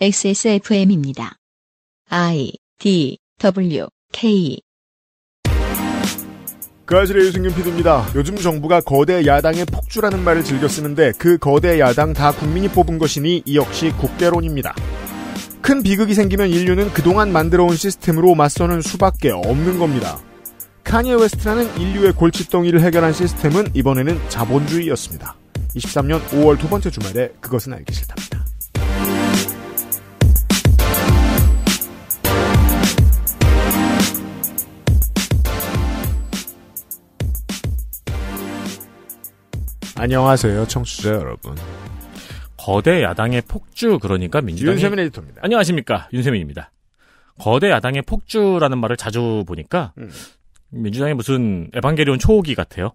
XSFM입니다. IDWK 그 아실의 유승균 PD입니다. 요즘 정부가 거대 야당의 폭주라는 말을 즐겨 쓰는데 그 거대 야당 다 국민이 뽑은 것이니 이 역시 국대론입니다. 큰 비극이 생기면 인류는 그동안 만들어온 시스템으로 맞서는 수밖에 없는 겁니다. 카니에 웨스트라는 인류의 골칫덩이를 해결한 시스템은 이번에는 자본주의였습니다. 23년 5월 두 번째 주말에 그것은 알기 싫답니다. 안녕하세요, 청취자 여러분. 거대 야당의 폭주, 그러니까 민주당이... 윤세민 에디터입니다. 안녕하십니까, 윤세민입니다. 거대 야당의 폭주라는 말을 자주 보니까 민주당이 무슨 에반게리온 초호기 같아요.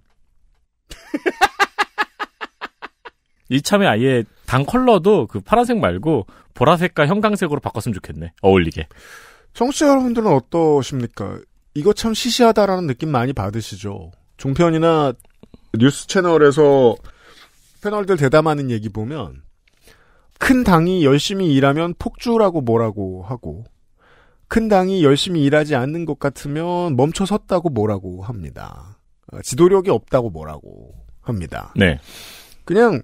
이참에 아예 당 컬러도 그 파란색 말고 보라색과 형광색으로 바꿨으면 좋겠네, 어울리게. 청취자 여러분들은 어떠십니까? 이거 참 시시하다라는 느낌 많이 받으시죠? 종편이나 뉴스 채널에서 패널들 대담하는 얘기 보면 큰 당이 열심히 일하면 폭주라고 뭐라고 하고 큰 당이 열심히 일하지 않는 것 같으면 멈춰섰다고 뭐라고 합니다. 지도력이 없다고 뭐라고 합니다. 네. 그냥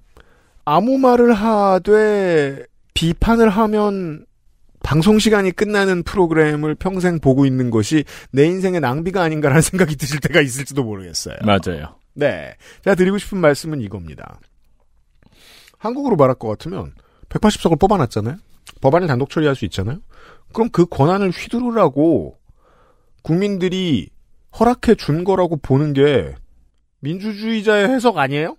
아무 말을 하되 비판을 하면 방송 시간이 끝나는 프로그램을 평생 보고 있는 것이 내 인생의 낭비가 아닌가라는 생각이 드실 때가 있을지도 모르겠어요. 맞아요. 네, 제가 드리고 싶은 말씀은 이겁니다. 한국으로 말할 것 같으면 180석을 뽑아놨잖아요. 법안을 단독 처리할 수 있잖아요. 그럼 그 권한을 휘두르라고 국민들이 허락해 준 거라고 보는 게 민주주의자의 해석 아니에요?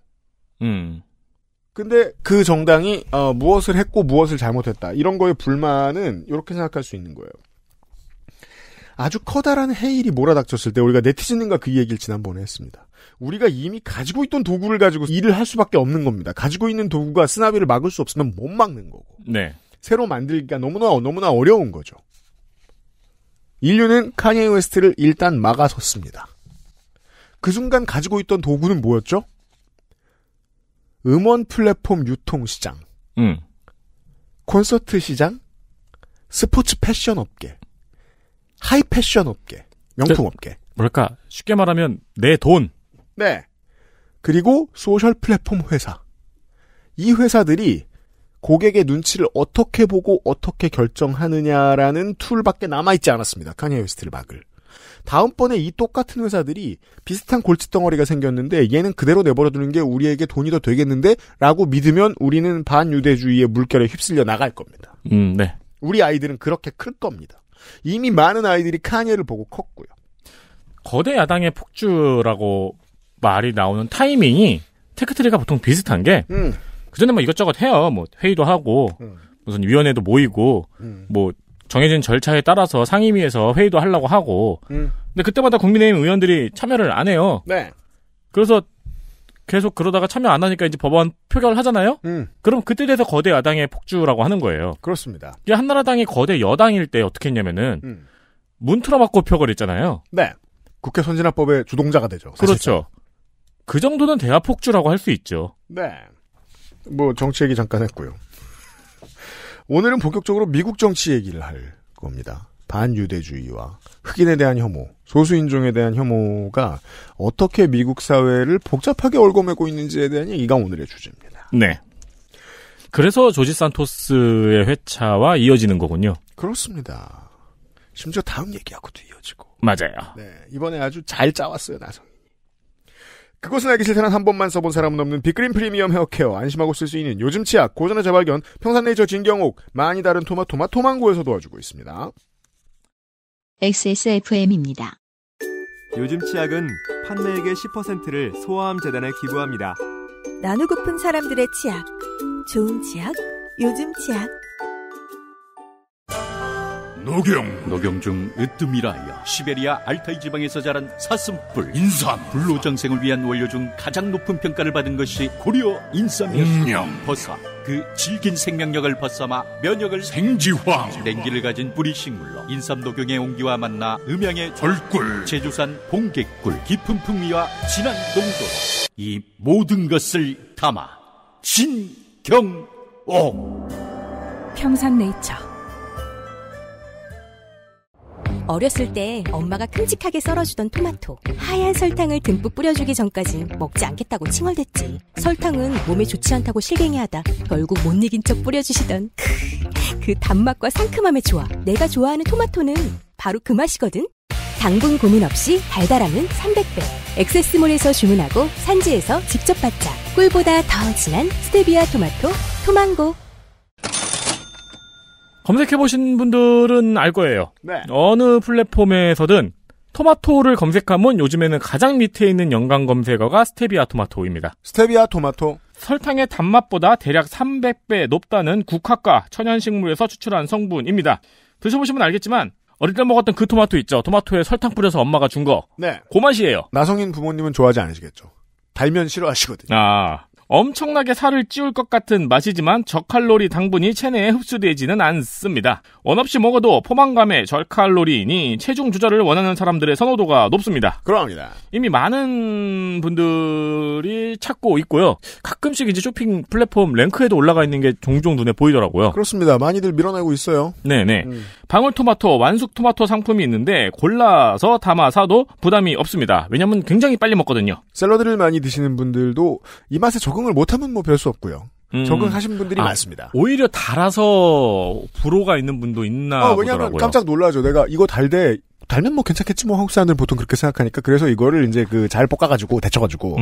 근데 그 정당이 무엇을 했고 무엇을 잘못했다, 이런 거에 불만은 이렇게 생각할 수 있는 거예요. 아주 커다란 해일이 몰아닥쳤을 때 우리가 네티즌인가 그 얘기를 지난번에 했습니다. 우리가 이미 가지고 있던 도구를 가지고 일을 할 수밖에 없는 겁니다. 가지고 있는 도구가 쓰나미를 막을 수 없으면 못 막는 거고. 네. 새로 만들기가 너무나 어려운 거죠. 인류는 카니에 웨스트를 일단 막아섰습니다. 그 순간 가지고 있던 도구는 뭐였죠? 음원 플랫폼 유통 시장, 콘서트 시장, 스포츠 패션 업계, 하이 패션 업계, 명품 업계. 뭐랄까, 쉽게 말하면 내 돈. 네. 그리고 소셜 플랫폼 회사. 이 회사들이 고객의 눈치를 어떻게 보고 어떻게 결정하느냐라는 툴밖에 남아있지 않았습니다. 카니에 웨스트를 막을. 다음번에 이 똑같은 회사들이 비슷한 골칫덩어리가 생겼는데 얘는 그대로 내버려두는 게 우리에게 돈이 더 되겠는데? 라고 믿으면 우리는 반유대주의의 물결에 휩쓸려 나갈 겁니다. 네. 우리 아이들은 그렇게 클 겁니다. 이미 많은 아이들이 카니에를 보고 컸고요. 거대 야당의 폭주라고 말이 나오는 타이밍이 테크트리가 보통 비슷한 게 그전에 뭐 이것저것 해요. 뭐 회의도 하고 무슨 위원회도 모이고 뭐 정해진 절차에 따라서 상임위에서 회의도 하려고 하고 근데 그때마다 국민의힘 의원들이 참여를 안 해요. 네. 그래서 계속 그러다가 참여 안 하니까 이제 법안 표결을 하잖아요. 그럼 그때 돼서 거대 야당의 폭주라고 하는 거예요. 그렇습니다. 이게 한나라당이 거대 여당일 때 어떻게 했냐면은 문 틀어막고 표결했잖아요. 네. 국회 선진화법의 주동자가 되죠. 사실상. 그렇죠. 그 정도는 대화 폭주라고 할 수 있죠. 네. 뭐 정치 얘기 잠깐 했고요. 오늘은 본격적으로 미국 정치 얘기를 할 겁니다. 반유대주의와 흑인에 대한 혐오, 소수인종에 대한 혐오가 어떻게 미국 사회를 복잡하게 얽어매고 있는지에 대한 얘기가 오늘의 주제입니다. 네. 그래서 조지 산토스의 회차와 이어지는 거군요. 그렇습니다. 심지어 다음 얘기하고도 이어지고. 맞아요. 네, 이번에 아주 잘 짜왔어요, 나성이. 그것은 알기 싫다는 한 번만 써본 사람은 없는 빅그린 프리미엄 헤어케어. 안심하고 쓸 수 있는 요즘 치약, 고전의 재발견, 평산네이처 진경옥, 많이 다른 토마토마 토망고에서 도와주고 있습니다. XSFM입니다. 요즘 치약은 판매액의 10%를 소아암재단에 기부합니다. 나누고픈 사람들의 치약, 좋은 치약, 요즘 치약. 녹용 중 으뜸이라여 시베리아 알타이 지방에서 자란 사슴뿔 인삼 불로장생을 위한 원료 중 가장 높은 평가를 받은 것이 고려 인삼이었습니다. 버섯 그 질긴 생명력을 벗삼아 면역을 생지황 냉기를 가진 뿌리식물로 인삼 녹용의 온기와 만나 음양의 절꿀 제주산 봉개꿀 깊은 풍미와 진한 농도로 이 모든 것을 담아 진경옥 평산네이처. 어렸을 때 엄마가 큼직하게 썰어주던 토마토, 하얀 설탕을 듬뿍 뿌려주기 전까진 먹지 않겠다고 칭얼댔지. 설탕은 몸에 좋지 않다고 실갱이하다 결국 못 이긴 척 뿌려주시던 그 단맛과 상큼함의 조화. 내가 좋아하는 토마토는 바로 그 맛이거든. 당분 고민 없이 달달함은 300배. 액세스몰에서 주문하고 산지에서 직접 받자. 꿀보다 더 진한 스테비아 토마토 토망고. 검색해보신 분들은 알 거예요. 네. 어느 플랫폼에서든 토마토를 검색하면 요즘에는 가장 밑에 있는 연관 검색어가 스테비아 토마토입니다. 스테비아 토마토. 설탕의 단맛보다 대략 300배 높다는 국화과 천연식물에서 추출한 성분입니다. 드셔보시면 알겠지만 어릴 때 먹었던 그 토마토 있죠. 토마토에 설탕 뿌려서 엄마가 준 거. 네. 그 맛이에요. 나성인 부모님은 좋아하지 않으시겠죠. 달면 싫어하시거든요. 아, 엄청나게 살을 찌울 것 같은 맛이지만 저칼로리 당분이 체내에 흡수되지는 않습니다. 원 없이 먹어도 포만감의 저칼로리이니 체중 조절을 원하는 사람들의 선호도가 높습니다. 그렇습니다. 이미 많은 분들이 찾고 있고요. 가끔씩 이제 쇼핑 플랫폼 랭크에도 올라가 있는 게 종종 눈에 보이더라고요. 그렇습니다. 많이들 밀어내고 있어요. 네네. 방울토마토, 완숙토마토 상품이 있는데 골라서 담아 사도 부담이 없습니다. 왜냐면 굉장히 빨리 먹거든요. 샐러드를 많이 드시는 분들도 이 맛에 적응을 못하면 뭐 별 수 없고요. 적응하신 분들이 많습니다. 오히려 달아서 불호가 있는 분도 있나 보더라고요. 왜냐면 깜짝 놀라죠. 내가 이거 달대, 달면 뭐 괜찮겠지 뭐 한국 사람들 보통 그렇게 생각하니까. 그래서 이거를 이제 그 잘 볶아가지고 데쳐가지고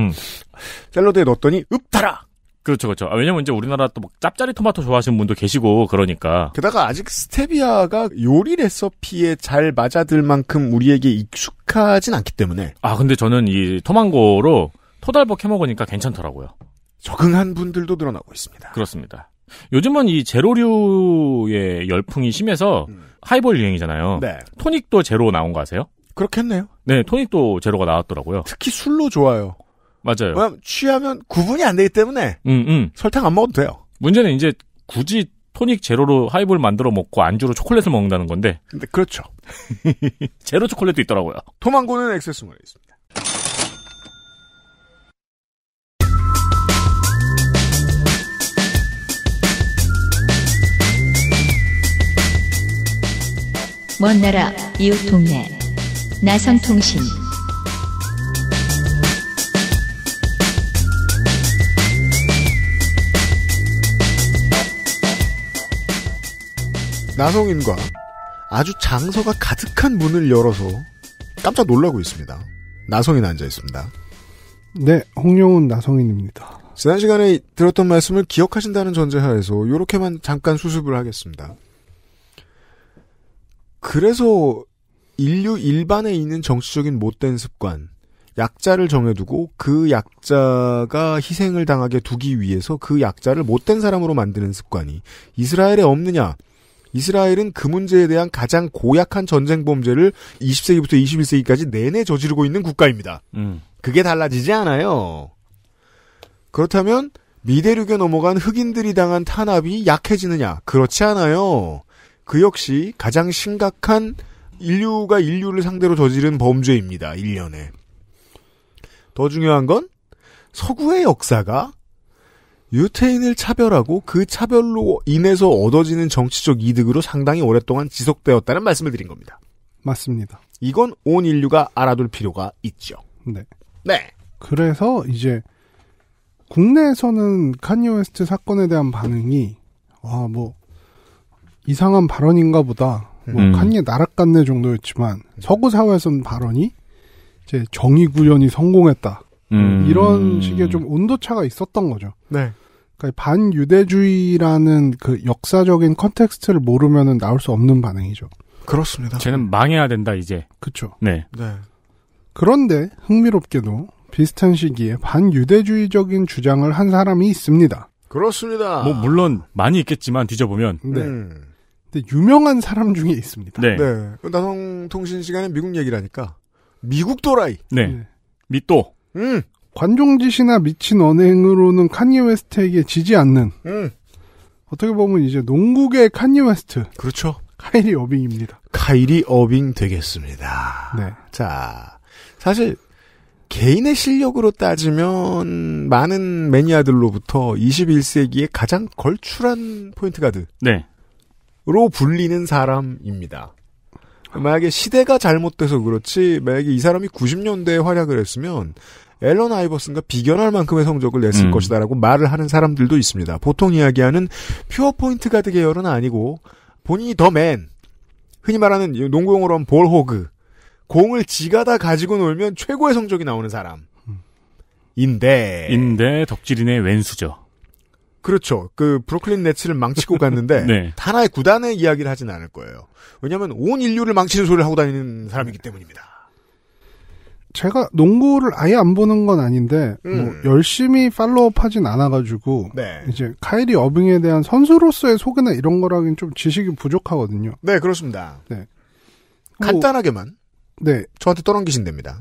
샐러드에 넣었더니 읍 달아. 그렇죠, 그렇죠. 아, 왜냐면 이제 우리나라 또 막 짭짜리 토마토 좋아하시는 분도 계시고 그러니까. 게다가 아직 스테비아가 요리 레시피에 잘 맞아들 만큼 우리에게 익숙하진 않기 때문에. 아, 근데 저는 이 토망고로 토달복 해먹으니까 괜찮더라고요. 적응한 분들도 늘어나고 있습니다. 그렇습니다. 요즘은 이 제로류의 열풍이 심해서 하이볼 유행이잖아요. 네. 토닉도 제로 나온 거 아세요? 그렇겠네요. 네, 토닉도 제로가 나왔더라고요. 특히 술로 좋아요. 맞아요. 왜냐면 취하면 구분이 안 되기 때문에 설탕 안 먹어도 돼요. 문제는 이제 굳이 토닉 제로로 하이볼 만들어 먹고 안주로 초콜릿을 먹는다는 건데. 근데 그렇죠. 제로 초콜릿도 있더라고요. 토망고는 액세스몰에 있습니다. 먼 나라 이웃 동네 나성통신. 나성인과 아주 장서가 가득한 문을 열어서 깜짝 놀라고 있습니다. 나성인 앉아있습니다. 네, 홍영훈 나성인입니다. 지난 시간에 들었던 말씀을 기억하신다는 전제하에서 이렇게만 잠깐 수습을 하겠습니다. 그래서 인류 일반에 있는 정치적인 못된 습관, 약자를 정해두고 그 약자가 희생을 당하게 두기 위해서 그 약자를 못된 사람으로 만드는 습관이 이스라엘에 없느냐. 이스라엘은 그 문제에 대한 가장 고약한 전쟁 범죄를 20세기부터 21세기까지 내내 저지르고 있는 국가입니다. 그게 달라지지 않아요. 그렇다면 미대륙에 넘어간 흑인들이 당한 탄압이 약해지느냐. 그렇지 않아요. 그 역시 가장 심각한 인류가 인류를 상대로 저지른 범죄입니다. 1년에. 더 중요한 건 서구의 역사가 유태인을 차별하고 그 차별로 인해서 얻어지는 정치적 이득으로 상당히 오랫동안 지속되었다는 말씀을 드린 겁니다. 맞습니다. 이건 온 인류가 알아둘 필요가 있죠. 네. 네. 그래서 이제 국내에서는 카니에 웨스트 사건에 대한 반응이 아, 뭐 이상한 발언인가 보다. 뭐 카니에 나락 갔네 정도였지만 서구 사회에서는 발언이 이제 정의 구현이 성공했다. 이런 식의 좀 온도차가 있었던 거죠. 네. 그러니까 반유대주의라는 그 역사적인 컨텍스트를 모르면은 나올 수 없는 반응이죠. 그렇습니다. 쟤는 망해야 된다 이제. 그렇죠. 네. 네. 그런데 흥미롭게도 비슷한 시기에 반유대주의적인 주장을 한 사람이 있습니다. 그렇습니다. 뭐 물론 많이 있겠지만 뒤져보면. 네. 근데 유명한 사람 중에 있습니다. 네. 네. 나성통신 시간에 미국 얘기라니까. 미국 도라이. 네. 네. 밑도. 관종짓이나 미친 언행으로는 카니에 웨스트에게 지지 않는. 어떻게 보면 이제 농구계의 카니에 웨스트. 그렇죠. 카이리 어빙입니다. 카이리 어빙 되겠습니다. 네. 자, 사실 개인의 실력으로 따지면 많은 매니아들로부터 21세기의 가장 걸출한 포인트 가드. 네. 로 불리는 사람입니다. 만약에 시대가 잘못돼서 그렇지, 만약에 이 사람이 90년대에 활약을 했으면 앨런 아이버슨과 비견할 만큼의 성적을 냈을 것이다라고 말을 하는 사람들도 있습니다. 보통 이야기하는 퓨어 포인트 가드 계열은 아니고 본인이 더 맨, 흔히 말하는 농구용어로 하면 볼호그, 공을 지가 다 가지고 놀면 최고의 성적이 나오는 사람. 인데 덕질인의 왼수죠. 그렇죠. 그 브루클린 네츠를 망치고 갔는데 네. 하나의 구단의 이야기를 하진 않을 거예요. 왜냐하면 온 인류를 망치는 소리를 하고 다니는 사람이기 때문입니다. 제가 농구를 아예 안 보는 건 아닌데 뭐 열심히 팔로우업하진 않아가지고 네. 이제 카이리 어빙에 대한 선수로서의 소개나 이런 거라긴 좀 지식이 부족하거든요. 네, 그렇습니다. 네. 간단하게만 네 저한테 떠넘기시면 됩니다.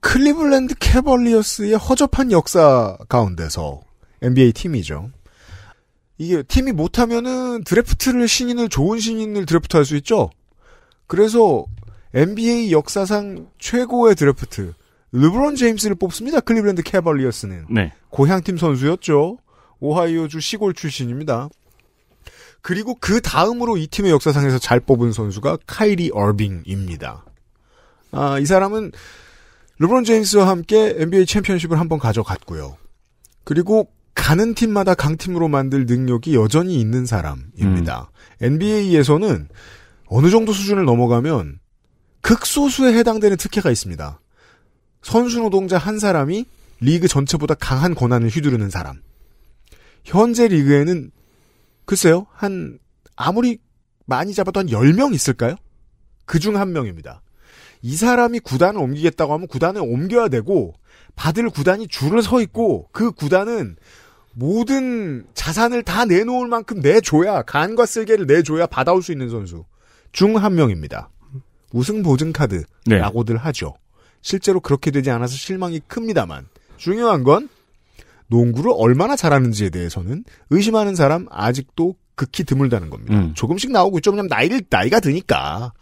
클리블랜드 캐벌리어스의 허접한 역사 가운데서 NBA 팀이죠. 이게 팀이 못하면은 드래프트를 좋은 신인을 드래프트할 수 있죠. 그래서 NBA 역사상 최고의 드래프트 르브론 제임스를 뽑습니다. 클리블랜드 캐벌리어스는 네. 고향팀 선수였죠. 오하이오주 시골 출신입니다. 그리고 그 다음으로 이 팀의 역사상에서 잘 뽑은 선수가 카이리 어빙입니다. 아, 이 사람은 르브론 제임스와 함께 NBA 챔피언십을 한번 가져갔고요. 그리고 가는 팀마다 강팀으로 만들 능력이 여전히 있는 사람입니다. NBA에서는 어느 정도 수준을 넘어가면 극소수에 해당되는 특혜가 있습니다. 선수 노동자 한 사람이 리그 전체보다 강한 권한을 휘두르는 사람. 현재 리그에는 글쎄요. 아무리 많이 잡아도 한 10명 있을까요? 그중 한 명입니다. 이 사람이 구단을 옮기겠다고 하면 구단을 옮겨야 되고 받을 구단이 줄을 서 있고 그 구단은 모든 자산을 다 내놓을 만큼 내줘야 간과 쓸개를 내줘야 받아올 수 있는 선수 중 한 명입니다. 우승 보증 카드라고들 네. 하죠. 실제로 그렇게 되지 않아서 실망이 큽니다만 중요한 건 농구를 얼마나 잘하는지에 대해서는 의심하는 사람 아직도 극히 드물다는 겁니다. 조금씩 나오고 있죠. 왜냐면 나이가 드니까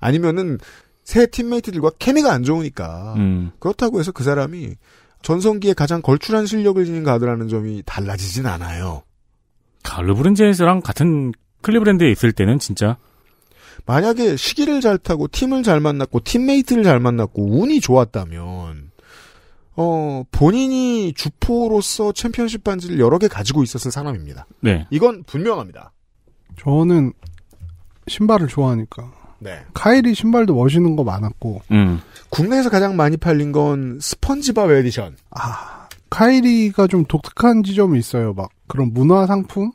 아니면은 새 팀메이트들과 케미가 안 좋으니까 그렇다고 해서 그 사람이 전성기에 가장 걸출한 실력을 지닌 가드라는 점이 달라지진 않아요. 르브론 제임스랑 같은 클리브랜드에 있을 때는 진짜 만약에 시기를 잘 타고 팀을 잘 만났고 팀메이트를 잘 만났고 운이 좋았다면 본인이 주포로서 챔피언십 반지를 여러 개 가지고 있었을 사람입니다. 네, 이건 분명합니다. 저는 신발을 좋아하니까 네. 카이리 신발도 멋있는 거 많았고 국내에서 가장 많이 팔린 건 스펀지밥 에디션. 아, 카이리가 좀 독특한 지점이 있어요. 막 그런 문화 상품,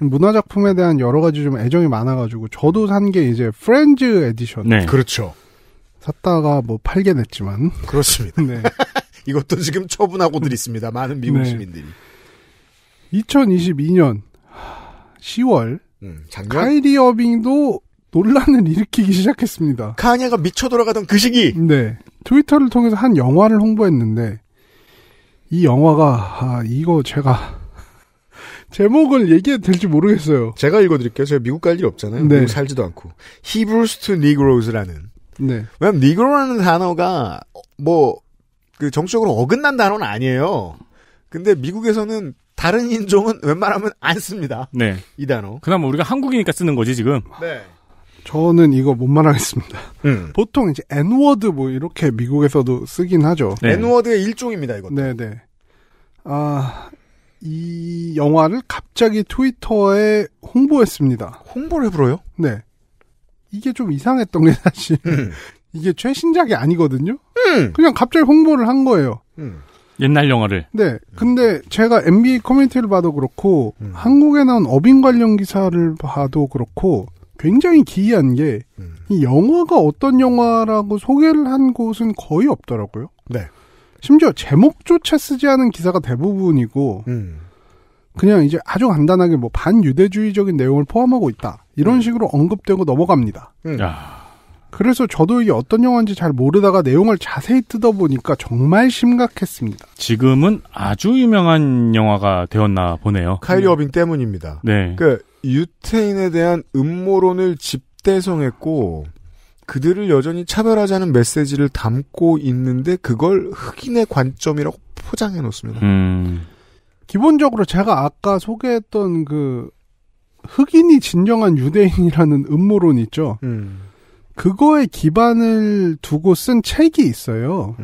문화 작품에 대한 여러 가지 좀 애정이 많아가지고 저도 산 게 이제 프렌즈 에디션. 네, 그렇죠. 샀다가 뭐 팔게 됐지만 그렇습니다. 네, 이것도 지금 처분하고들 있습니다. 많은 미국 시민들이. 네. 2022년 10월 작년? 카이리 어빙도 논란을 일으키기 시작했습니다. 카니에가 미쳐 돌아가던 그 시기. 네. 트위터를 통해서 한 영화를 홍보했는데 이 영화가 이거 제가 제목을 얘기해도 될지 모르겠어요. 제가 읽어드릴게요. 제가 미국 갈 일 없잖아요. 네. 미국 살지도 않고. Hebrews to Negros라는. 네. 왜냐면 Negro라는 단어가 그 정치적으로 어긋난 단어는 아니에요. 근데 미국에서는 다른 인종은 웬만하면 안 씁니다. 네. 이 단어. 그나마 우리가 한국이니까 쓰는 거지 지금. 네. 저는 이거 못 말하겠습니다. 보통 이제 N워드 이렇게 미국에서도 쓰긴 하죠. 네. N워드의 일종입니다, 이것도. 네네. 아, 이 영화를 갑자기 트위터에 홍보했습니다. 홍보를 해버려요? 네. 이게 좀 이상했던 게 사실. 이게 최신작이 아니거든요? 그냥 갑자기 홍보를 한 거예요. 옛날 영화를. 네. 근데 제가 NBA 커뮤니티를 봐도 그렇고, 한국에 나온 어빙 관련 기사를 봐도 그렇고, 굉장히 기이한 게 이 영화가 어떤 영화라고 소개를 한 곳은 거의 없더라고요. 네. 심지어 제목조차 쓰지 않은 기사가 대부분이고 그냥 이제 아주 간단하게 뭐 반유대주의적인 내용을 포함하고 있다. 이런 식으로 언급되고 넘어갑니다. 그래서 저도 이게 어떤 영화인지 잘 모르다가 내용을 자세히 뜯어보니까 정말 심각했습니다. 지금은 아주 유명한 영화가 되었나 보네요. 카이리 어빙 때문입니다. 네. 유태인에 대한 음모론을 집대성했고 그들을 여전히 차별하자는 메시지를 담고 있는데 그걸 흑인의 관점이라고 포장해 놓습니다. 기본적으로 제가 아까 소개했던 그 흑인이 진정한 유대인이라는 음모론 있죠. 그거에 기반을 두고 쓴 책이 있어요.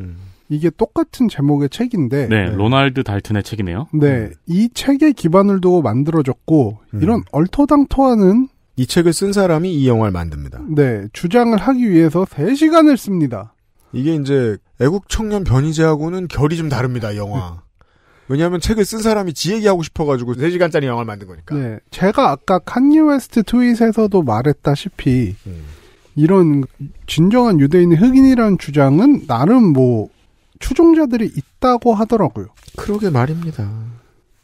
이게 똑같은 제목의 책인데. 네, 로날드 달튼의 책이네요. 네, 이 책에 기반을 두고 만들어졌고, 이런 얼토당토하는. 이 책을 쓴 사람이 이 영화를 만듭니다. 네, 주장을 하기 위해서 3시간을 씁니다. 이게 이제 애국 청년 변희재하고는 결이 좀 다릅니다, 이 영화. 왜냐하면 책을 쓴 사람이 지 얘기하고 싶어가지고 3시간짜리 영화를 만든 거니까. 네, 제가 아까 카니에 웨스트 트윗에서도 말했다시피 이런 진정한 유대인의 흑인이라는 주장은 나름 뭐 추종자들이 있다고 하더라고요. 그러게 말입니다.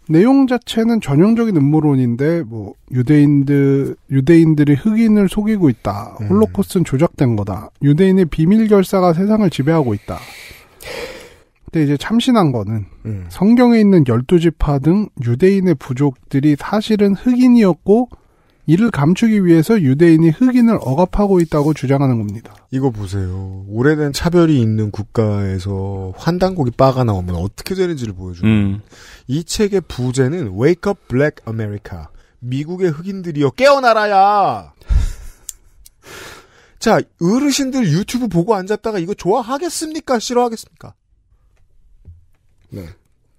내용 자체는 전형적인 음모론인데 뭐 유대인들이 흑인을 속이고 있다. 홀로코스트는 조작된 거다. 유대인의 비밀 결사가 세상을 지배하고 있다. 근데 이제 참신한 거는 성경에 있는 12지파 등 유대인의 부족들이 사실은 흑인이었고 이를 감추기 위해서 유대인이 흑인을 억압하고 있다고 주장하는 겁니다. 이거 보세요. 오래된 차별이 있는 국가에서 환단곡이 빠가 나오면 어떻게 되는지를 보여주는 이 책의 부제는 Wake up Black America. 미국의 흑인들이여 깨어나라야. 자, 어르신들 유튜브 보고 앉았다가 이거 좋아하겠습니까? 싫어하겠습니까? 네.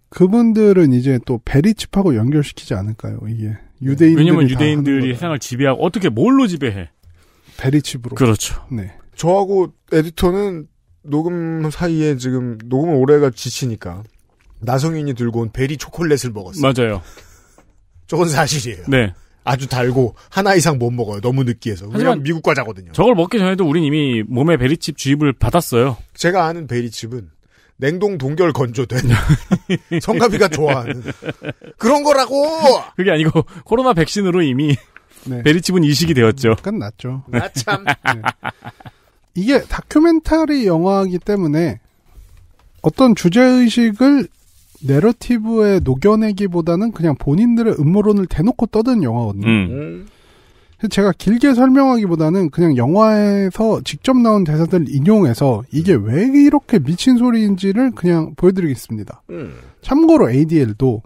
그분들은 이제 또 베리칩하고 연결시키지 않을까요? 이게 유대인. 왜냐면 유대인들이 세상을 지배하고 어떻게 뭘로 지배해? 베리칩으로. 그렇죠. 네. 저하고 에디터는 녹음 사이에 지금 녹음을 오래가 지치니까 나성인이 들고 온 베리 초콜릿을 먹었어요. 맞아요. 저건 사실이에요. 네. 아주 달고 하나 이상 못 먹어요. 너무 느끼해서. 왜냐면 미국 과자거든요. 저걸 먹기 전에도 우린 이미 몸에 베리칩 주입을 받았어요. 제가 아는 베리칩은 냉동 동결 건조된 성가비가 좋아하는 그런 거라고. 그게 아니고 코로나 백신으로 이미 네. 베리칩은 이식이 되었죠. 끝났죠. 나 참. 네. 이게 다큐멘터리 영화이기 때문에 어떤 주제의식을 내러티브에 녹여내기보다는 그냥 본인들의 음모론을 대놓고 떠든 영화거든요. 제가 길게 설명하기보다는 그냥 영화에서 직접 나온 대사들을 인용해서 이게 왜 이렇게 미친 소리인지를 그냥 보여드리겠습니다. 참고로 ADL도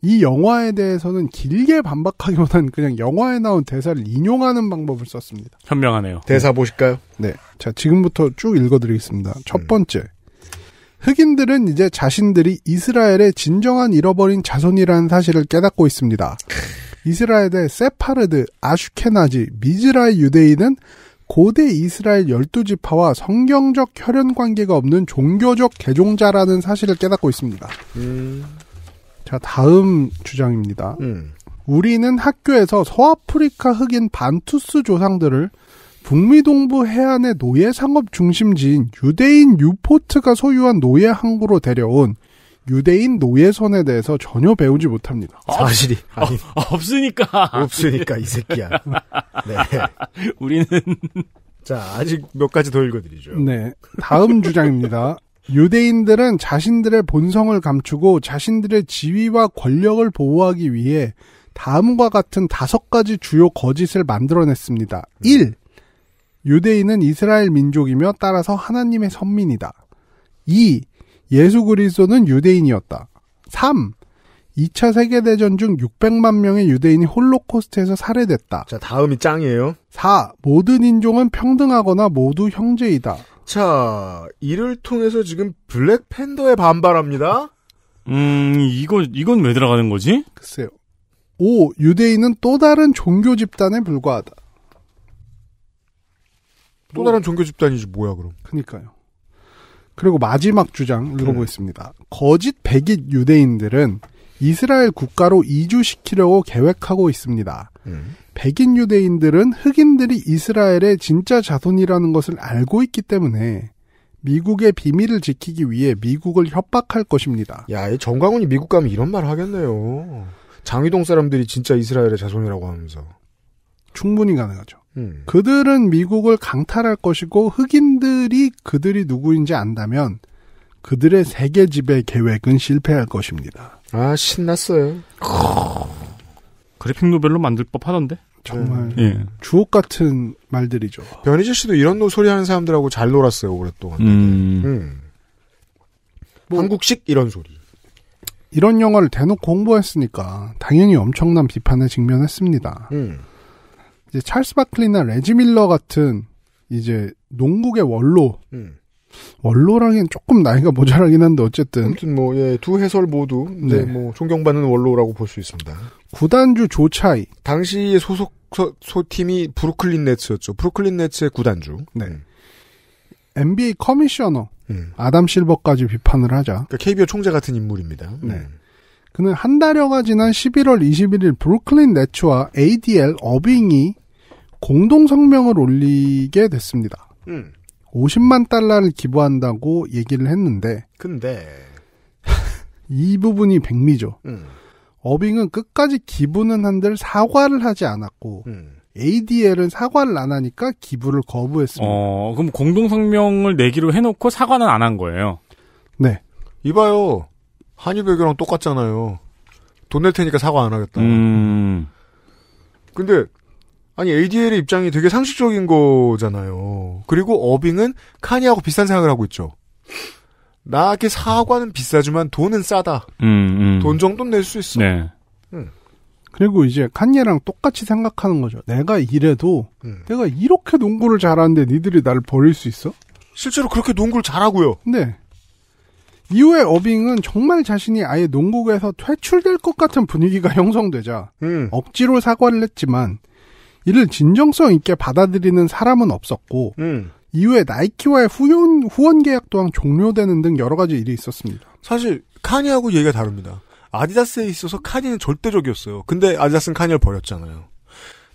이 영화에 대해서는 길게 반박하기보다는 그냥 영화에 나온 대사를 인용하는 방법을 썼습니다. 현명하네요. 대사 보실까요? 네. 자, 지금부터 쭉 읽어드리겠습니다. 첫 번째. 흑인들은 이제 자신들이 이스라엘의 진정한 잃어버린 자손이라는 사실을 깨닫고 있습니다. 이스라엘의 세파르드, 아슈케나지, 미즈라의 유대인은 고대 이스라엘 12지파와 성경적 혈연관계가 없는 종교적 개종자라는 사실을 깨닫고 있습니다. 자, 다음 주장입니다. 우리는 학교에서 서아프리카 흑인 반투스 조상들을 북미 동부 해안의 노예 상업 중심지인 유대인 뉴포트가 소유한 노예 항구로 데려온 유대인 노예선에 대해서 전혀 배우지 못합니다. 사실이 아니 없으니까 이 새끼야. 네, 우리는 자 아직 몇 가지 더 읽어드리죠. 네, 다음 주장입니다. 유대인들은 자신들의 본성을 감추고 자신들의 지위와 권력을 보호하기 위해 다음과 같은 5가지 주요 거짓을 만들어냈습니다. 1. 유대인은 이스라엘 민족이며 따라서 하나님의 선민이다. 2. 예수 그리스도는 유대인이었다. 3. 2차 세계대전 중 600만 명의 유대인이 홀로코스트에서 살해됐다. 자, 다음이 짱이에요. 4. 모든 인종은 평등하거나 모두 형제이다. 자, 이를 통해서 지금 블랙팬더에 반발합니다. 이건 왜 들어가는 거지? 글쎄요. 5. 유대인은 또 다른 종교 집단에 불과하다. 또 다른 종교 집단이지 뭐야 그럼. 그러니까요. 그리고 마지막 주장 읽어보겠습니다. 거짓 백인 유대인들은 이스라엘 국가로 이주시키려고 계획하고 있습니다. 백인 유대인들은 흑인들이 이스라엘의 진짜 자손이라는 것을 알고 있기 때문에 미국의 비밀을 지키기 위해 미국을 협박할 것입니다. 야, 정광훈이 미국 가면 이런 말 하겠네요. 장위동 사람들이 진짜 이스라엘의 자손이라고 하면서. 충분히 가능하죠. 그들은 미국을 강탈할 것이고 흑인들이 그들이 누구인지 안다면 그들의 세계 지배 계획은 실패할 것입니다. 아, 신났어요. 그래픽 노벨로 만들 법하던데. 정말 예. 주옥 같은 말들이죠. 변희재 씨도 이런 소리 하는 사람들하고 잘 놀았어요 오랫동안. 뭐, 한국식 이런 소리. 이런 영화를 대놓고 홍보했으니까 당연히 엄청난 비판에 직면했습니다. 이제 찰스 바클리나 레지 밀러 같은 이제 농국의 원로, 원로라기엔 조금 나이가 모자라긴 한데 어쨌든 아무튼 뭐 예, 두 해설 모두 네, 뭐 존경받는 원로라고 볼 수 있습니다. 구단주 조차이 당시의 소속 소팀이 브루클린 네츠였죠. 브루클린 네츠의 구단주. 네. NBA 커미셔너 아담 실버까지 비판을 하자. 그러니까 KBO 총재 같은 인물입니다. 네. 그는 한 달여가 지난 11월 21일 브루클린 네츠와 ADL 어빙이 공동 성명을 올리게 됐습니다. 50만 달러를 기부한다고 얘기를 했는데 근데 이 부분이 백미죠. 어빙은 끝까지 기부는 한들 사과를 하지 않았고 ADL은 사과를 안 하니까 기부를 거부했습니다. 그럼 공동성명을 내기로 해놓고 사과는 안 한 거예요? 네. 이봐요. 한일외교랑 똑같잖아요. 돈 낼 테니까 사과 안 하겠다. 근데 아니 ADL의 입장이 되게 상식적인 거잖아요. 그리고 어빙은 카니하고 비싼 생각을 하고 있죠. 나에게 사과는 비싸지만 돈은 싸다. 돈 정도는 낼 수 있어. 네. 그리고 이제 칸예랑 똑같이 생각하는 거죠. 내가 이래도 내가 이렇게 농구를 잘하는데 니들이 나를 버릴 수 있어? 실제로 그렇게 농구를 잘하고요. 네. 이후에 어빙은 정말 자신이 아예 농구에서 퇴출될 것 같은 분위기가 형성되자 억지로 사과를 했지만 이를 진정성 있게 받아들이는 사람은 없었고 이후에 나이키와의 후원 계약 또한 종료되는 등 여러 가지 일이 있었습니다. 사실 카니하고 얘기가 다릅니다. 아디다스에 있어서 카니는 절대적이었어요. 근데 아디다스는 카니를 버렸잖아요.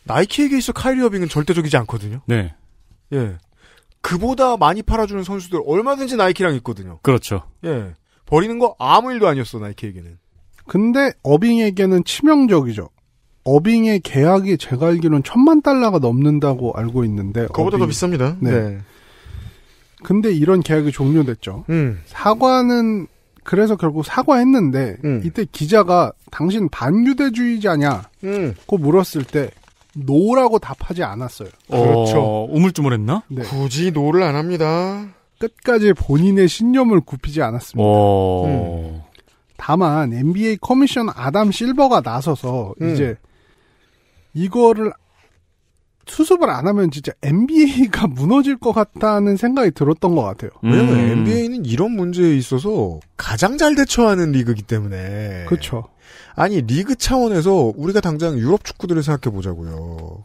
나이키에게 있어 카이리 어빙은 절대적이지 않거든요. 네. 예. 그보다 많이 팔아주는 선수들 얼마든지 나이키랑 있거든요. 그렇죠. 예. 버리는 거 아무 일도 아니었어, 나이키에게는. 근데 어빙에게는 치명적이죠. 어빙의 계약이 제가 알기로는 1,000만 달러가 넘는다고 알고 있는데 그거보다 더 비쌉니다. 네. 네. 근데 이런 계약이 종료됐죠. 사과는 그래서 결국 사과했는데 이때 기자가 당신 반유대주의자냐고 물었을 때 노라고 답하지 않았어요. 그렇죠. 우물쭈물했나? 네. 굳이 노를 안 합니다. 끝까지 본인의 신념을 굽히지 않았습니다. 다만 NBA 커미션 아담 실버가 나서서 이제 이거를 수습을 안 하면 진짜 NBA가 무너질 것 같다는 생각이 들었던 것 같아요. 왜냐면 NBA는 이런 문제에 있어서 가장 잘 대처하는 리그이기 때문에. 그렇죠. 아니 리그 차원에서 우리가 당장 유럽 축구들을 생각해보자고요.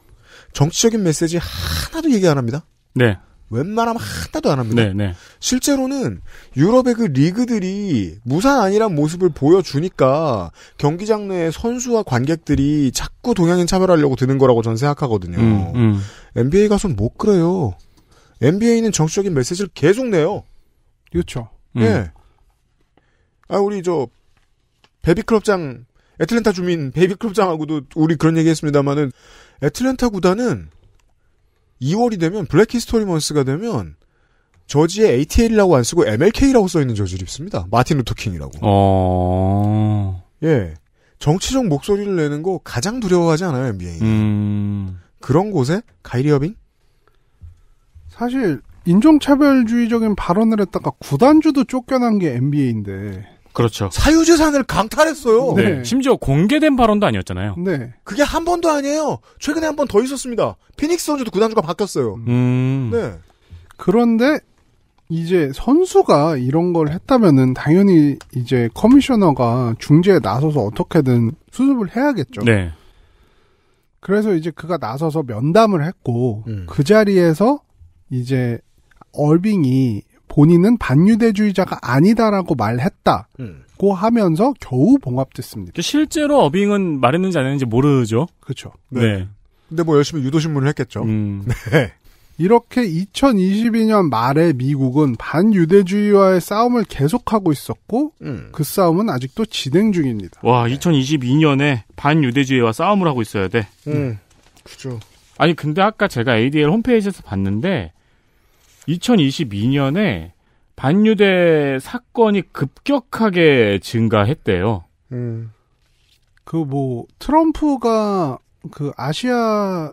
정치적인 메시지 하나도 얘기 안 합니다. 네. 웬만하면 하나도 안 합니다. 네, 네. 실제로는 유럽의 그 리그들이 무산 아니란 모습을 보여주니까 경기장 내에 선수와 관객들이 자꾸 동양인 차별하려고 드는 거라고 저는 생각하거든요. NBA 가서는 못 그래요. NBA는 정치적인 메시지를 계속 내요. 그렇죠. 예. 아, 우리 저 베이비클럽장 애틀랜타 주민 베이비클럽장하고도 우리 그런 얘기했습니다만은 애틀랜타 구단은 2월이 되면 블랙 히스토리 먼스가 되면 저지에 ATL이라고 안 쓰고 MLK라고 써있는 저지를 입습니다. 마틴 루터킹이라고. 예, 정치적 목소리를 내는 거 가장 두려워하지 않아요, NBA는. 그런 곳에 카이리 어빙? 사실 인종차별주의적인 발언을 했다가 구단주도 쫓겨난 게 NBA인데. 그렇죠. 사유재산을 강탈했어요. 네. 심지어 공개된 발언도 아니었잖아요. 네. 그게 한 번도 아니에요. 최근에 한 번 더 있었습니다. 피닉스 선수도 구단주가 바뀌었어요. 네. 그런데 이제 선수가 이런 걸 했다면은 당연히 이제 커미셔너가 중재에 나서서 어떻게든 수습을 해야겠죠. 네. 그래서 이제 그가 나서서 면담을 했고 그 자리에서 이제 얼빙이 본인은 반유대주의자가 아니다라고 말했다고 하면서 겨우 봉합됐습니다. 실제로 어빙은 말했는지 안 했는지 모르죠. 그렇죠. 네. 네. 근데 뭐 열심히 유도신문을 했겠죠. 네. 이렇게 2022년 말에 미국은 반유대주의와의 싸움을 계속하고 있었고 그 싸움은 아직도 진행 중입니다. 와, 2022년에 반유대주의와 싸움을 하고 있어야 돼. 그죠. 아니 근데 아까 제가 ADL 홈페이지에서 봤는데 2022년에 반유대 사건이 급격하게 증가했대요. 그 뭐 트럼프가 그 아시아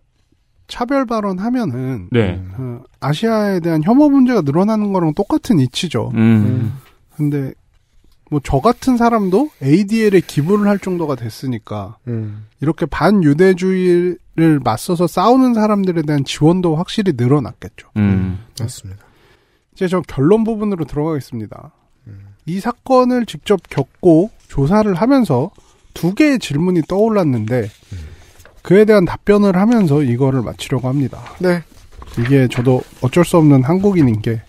차별 발언하면은 네. 그 아시아에 대한 혐오 문제가 늘어나는 거랑 똑같은 이치죠. 근데 뭐 저 같은 사람도 ADL에 기부를 할 정도가 됐으니까 이렇게 반유대주의를 맞서서 싸우는 사람들에 대한 지원도 확실히 늘어났겠죠. 맞습니다. 이제 저 결론 부분으로 들어가겠습니다. 이 사건을 직접 겪고 조사를 하면서 두 개의 질문이 떠올랐는데 그에 대한 답변을 하면서 이거를 마치려고 합니다. 네. 이게 저도 어쩔 수 없는 한국인인 게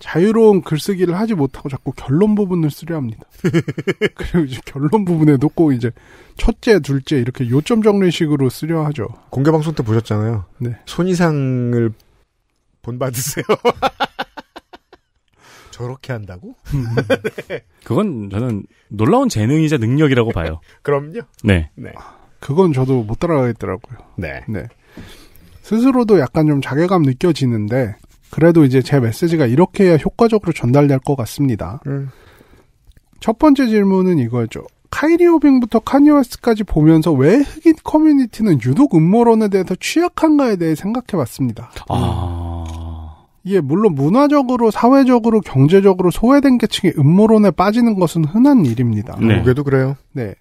자유로운 글쓰기를 하지 못하고 자꾸 결론 부분을 쓰려 합니다. 그리고 이제 결론 부분에 놓고 이제 첫째, 둘째 이렇게 요점 정리식으로 쓰려 하죠. 공개 방송 때 보셨잖아요. 네. 손이상을 본받으세요. 저렇게 한다고? 네. 그건 저는 놀라운 재능이자 능력이라고 봐요. 그럼요. 네. 네. 그건 저도 못 따라가겠더라고요. 네. 네. 스스로도 약간 좀 자괴감 느껴지는데 그래도 이제 제 메시지가 이렇게 해야 효과적으로 전달될 것 같습니다. 첫 번째 질문은 이거죠. 카이리 어빙부터 카니에 웨스트까지 보면서 왜 흑인 커뮤니티는 유독 음모론에 대해서 취약한가에 대해 생각해봤습니다. 이게 물론 문화적으로, 사회적으로, 경제적으로 소외된 계층이 음모론에 빠지는 것은 흔한 일입니다. 네. 미국에도 그래요. 네.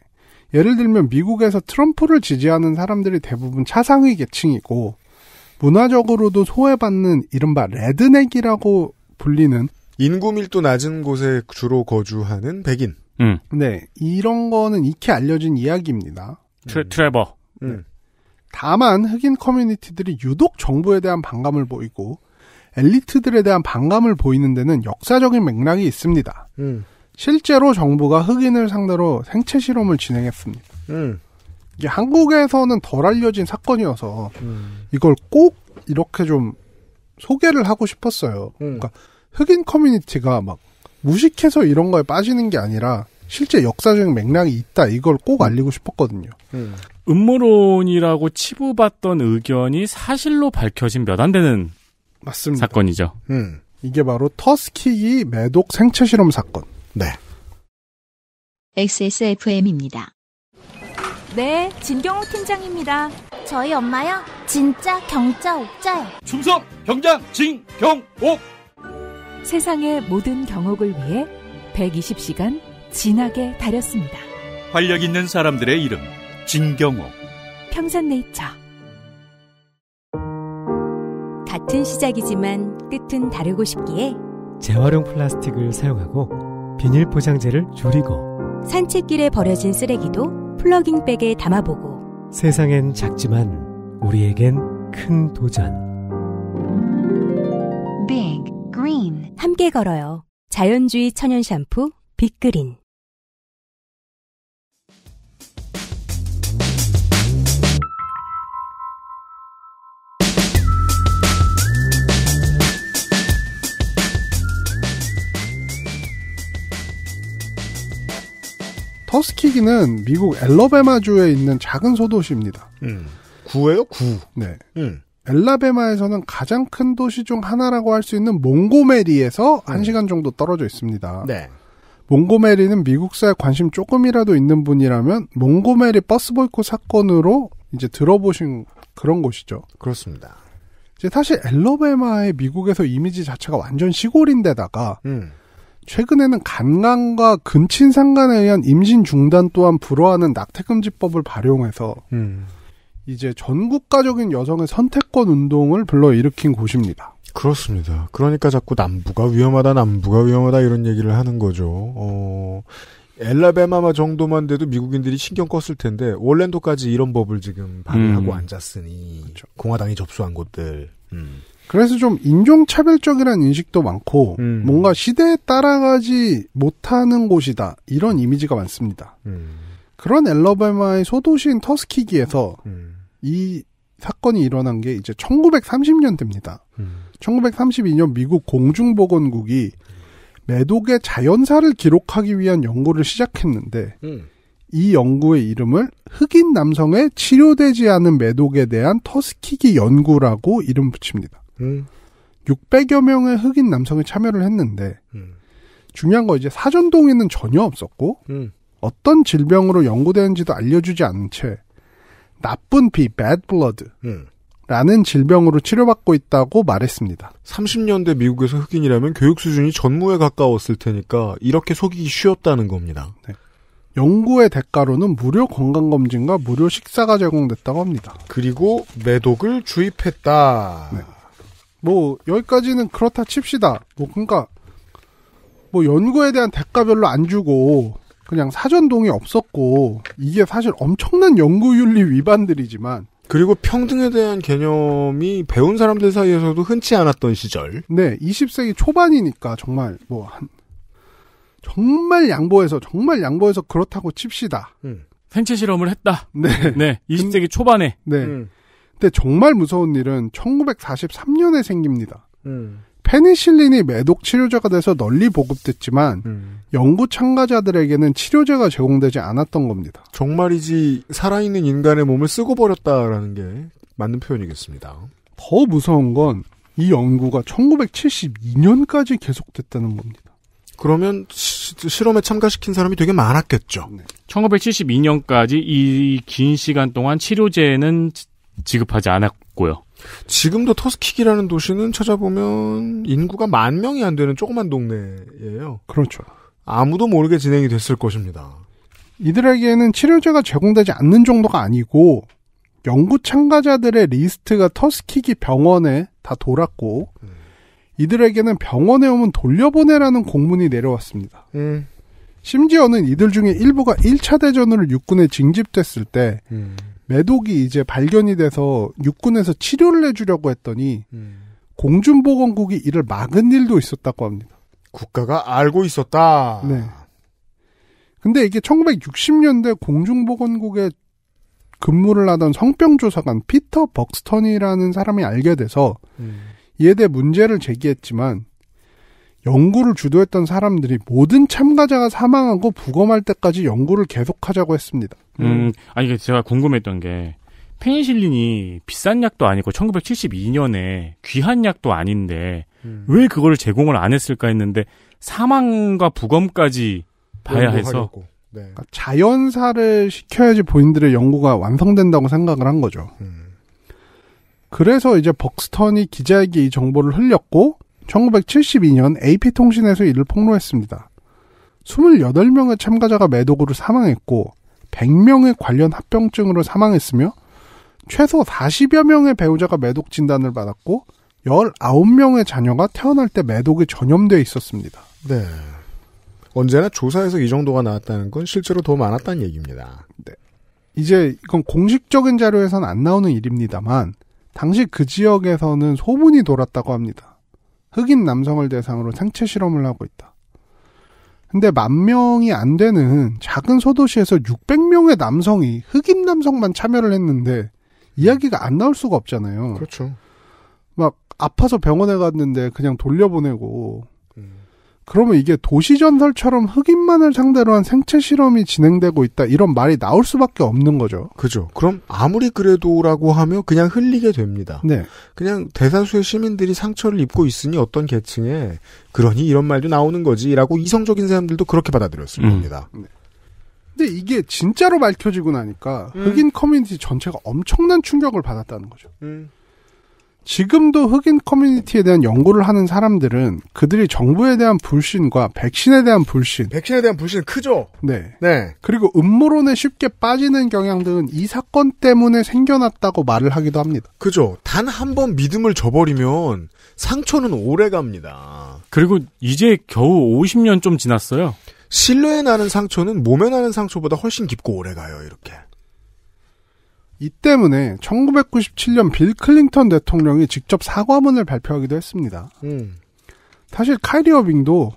예를 들면 미국에서 트럼프를 지지하는 사람들이 대부분 차상위 계층이고 문화적으로도 소외받는 이른바 레드넥이라고 불리는 인구 밀도 낮은 곳에 주로 거주하는 백인. 네, 이런 거는 익히 알려진 이야기입니다. 트레버. 네. 다만 흑인 커뮤니티들이 유독 정부에 대한 반감을 보이고 엘리트들에 대한 반감을 보이는 데는 역사적인 맥락이 있습니다. 실제로 정부가 흑인을 상대로 생체 실험을 진행했습니다. 이게 한국에서는 덜 알려진 사건이어서 이걸 꼭 이렇게 좀 소개를 하고 싶었어요. 그러니까 흑인 커뮤니티가 막 무식해서 이런 거에 빠지는 게 아니라 실제 역사적인 맥락이 있다. 이걸 꼭 알리고 싶었거든요. 음모론이라고 치부받던 의견이 사실로 밝혀진 몇 안 되는 맞습니다. 사건이죠. 이게 바로 터스키기 매독 생체 실험 사건. 네. XSFM입니다. 네, 진경옥 팀장입니다. 저희 엄마요? 진짜 경자 옥자요. 충성 경장 진경옥. 세상의 모든 경옥을 위해 120시간 진하게 다렸습니다. 활력 있는 사람들의 이름 진경옥. 평산네이처. 같은 시작이지만 끝은 다르고 싶기에 재활용 플라스틱을 사용하고 비닐 포장재를 줄이고 산책길에 버려진 쓰레기도 플러깅백에 담아보고 세상엔 작지만 우리에겐 큰 도전 Big Green 함께 걸어요. 자연주의 천연 샴푸 빅그린. 터스키기는 미국 엘러베마주에 있는 작은 소도시입니다. 구예요? 구. 네. 엘라베마에서는 가장 큰 도시 중 하나라고 할 수 있는 몽고메리에서 1시간 정도 떨어져 있습니다. 네. 몽고메리는 미국사에 관심 조금이라도 있는 분이라면 몽고메리 버스 보이콧 사건으로 이제 들어보신 그런 곳이죠. 그렇습니다. 이제 사실 엘러베마의 미국에서 이미지 자체가 완전 시골인데다가 최근에는 간강과 근친상간에 의한 임신 중단 또한 불허하는 낙태금지법을 발용해서 이제 전국가적인 여성의 선택권 운동을 불러일으킨 곳입니다. 그렇습니다. 그러니까 자꾸 남부가 위험하다 이런 얘기를 하는 거죠. 엘라베마마 정도만 돼도 미국인들이 신경 껐을 텐데 올랜도까지 이런 법을 지금 발의하고 앉았으니 그렇죠. 공화당이 접수한 곳들. 그래서 좀 인종차별적이라는 인식도 많고 뭔가 시대에 따라가지 못하는 곳이다. 이런 이미지가 많습니다. 그런 엘러베마의 소도시인 터스키기에서 이 사건이 일어난 게 이제 1930년대입니다. 1932년 미국 공중보건국이 매독의 자연사를 기록하기 위한 연구를 시작했는데 이 연구의 이름을 흑인 남성의 치료되지 않은 매독에 대한 터스키기 연구라고 이름 붙입니다. 600여 명의 흑인 남성이 참여를 했는데 중요한 거 이제 사전 동의는 전혀 없었고 어떤 질병으로 연구되는지도 알려주지 않은 채 나쁜 피, bad blood 라는 질병으로 치료받고 있다고 말했습니다. 30년대 미국에서 흑인이라면 교육 수준이 전무에 가까웠을 테니까 이렇게 속이기 쉬웠다는 겁니다. 네. 연구의 대가로는 무료 건강검진과 무료 식사가 제공됐다고 합니다. 그리고 매독을 주입했다. 네. 뭐 여기까지는 그렇다 칩시다. 뭐 그러니까 뭐 연구에 대한 대가 별로 안 주고 그냥 사전동의 없었고 이게 사실 엄청난 연구윤리 위반들이지만 그리고 평등에 대한 개념이 배운 사람들 사이에서도 흔치 않았던 시절. 네, 20세기 초반이니까 정말 뭐 한 정말 양보해서 그렇다고 칩시다. 생체 실험을 했다. 네, 네, 20세기 초반에. 네. 근데 정말 무서운 일은 1943년에 생깁니다. 페니실린이 매독 치료제가 돼서 널리 보급됐지만 연구 참가자들에게는 치료제가 제공되지 않았던 겁니다. 정말이지 살아있는 인간의 몸을 쓰고 버렸다라는 게 맞는 표현이겠습니다. 더 무서운 건 이 연구가 1972년까지 계속됐다는 겁니다. 그러면 실험에 참가시킨 사람이 되게 많았겠죠. 네. 1972년까지 이 긴 시간 동안 치료제는 지급하지 않았고요. 지금도 터스키기라는 도시는 찾아보면 인구가 10,000명이 안 되는 조그만 동네예요. 그렇죠. 아무도 모르게 진행이 됐을 것입니다. 이들에게는 치료제가 제공되지 않는 정도가 아니고 연구 참가자들의 리스트가 터스키기 병원에 다 돌았고 이들에게는 병원에 오면 돌려보내라는 공문이 내려왔습니다. 심지어는 이들 중에 일부가 1차 대전으로 육군에 징집됐을 때 매독이 이제 발견이 돼서 육군에서 치료를 해주려고 했더니 공중보건국이 이를 막은 일도 있었다고 합니다. 국가가 알고 있었다. 네. 근데 이게 1960년대 공중보건국에 근무를 하던 성병조사관 피터 벅스턴이라는 사람이 알게 돼서 이에 대해 문제를 제기했지만 연구를 주도했던 사람들이 모든 참가자가 사망하고 부검할 때까지 연구를 계속하자고 했습니다. 아니 제가 궁금했던 게 페니실린이 비싼 약도 아니고 1972년에 귀한 약도 아닌데 왜 그거를 제공을 안 했을까 했는데 사망과 부검까지 봐야 해서 네. 그러니까 자연사를 시켜야지 본인들의 연구가 완성된다고 생각을 한 거죠. 그래서 이제 벅스턴이 기자에게 이 정보를 흘렸고 1972년 AP통신에서 이를 폭로했습니다. 28명의 참가자가 매독으로 사망했고 100명의 관련 합병증으로 사망했으며 최소 40여 명의 배우자가 매독 진단을 받았고 19명의 자녀가 태어날 때 매독에 전염되어 있었습니다. 네. 언제나 조사에서 이 정도가 나왔다는 건 실제로 더 많았다는 얘기입니다. 네. 이제 이건 공식적인 자료에서는 안 나오는 일입니다만 당시 그 지역에서는 소문이 돌았다고 합니다. 흑인 남성을 대상으로 생체 실험을 하고 있다. 근데 10,000명이 안 되는 작은 소도시에서 600명의 남성이 흑인 남성만 참여를 했는데 이야기가 안 나올 수가 없잖아요. 그렇죠. 막 아파서 병원에 갔는데 그냥 돌려보내고 그러면 이게 도시전설처럼 흑인만을 상대로 한 생체 실험이 진행되고 있다. 이런 말이 나올 수밖에 없는 거죠. 그죠. 그럼 아무리 그래도라고 하면 그냥 흘리게 됩니다. 네. 그냥 대다수의 시민들이 상처를 입고 있으니 어떤 계층에 그러니 이런 말도 나오는 거지라고 이성적인 사람들도 그렇게 받아들였을 겁니다. 네. 근데 이게 진짜로 밝혀지고 나니까 흑인 커뮤니티 전체가 엄청난 충격을 받았다는 거죠. 지금도 흑인 커뮤니티에 대한 연구를 하는 사람들은 그들이 정부에 대한 불신과 백신에 대한 불신 크죠? 네. 네. 그리고 음모론에 쉽게 빠지는 경향 등은 이 사건 때문에 생겨났다고 말을 하기도 합니다. 그죠. 단 한 번 믿음을 저버리면 상처는 오래 갑니다. 그리고 이제 겨우 50년 좀 지났어요. 신뢰에 나는 상처는 몸에 나는 상처보다 훨씬 깊고 오래 가요, 이렇게. 이 때문에 1997년 빌 클린턴 대통령이 직접 사과문을 발표하기도 했습니다. 사실 카이리 어빙도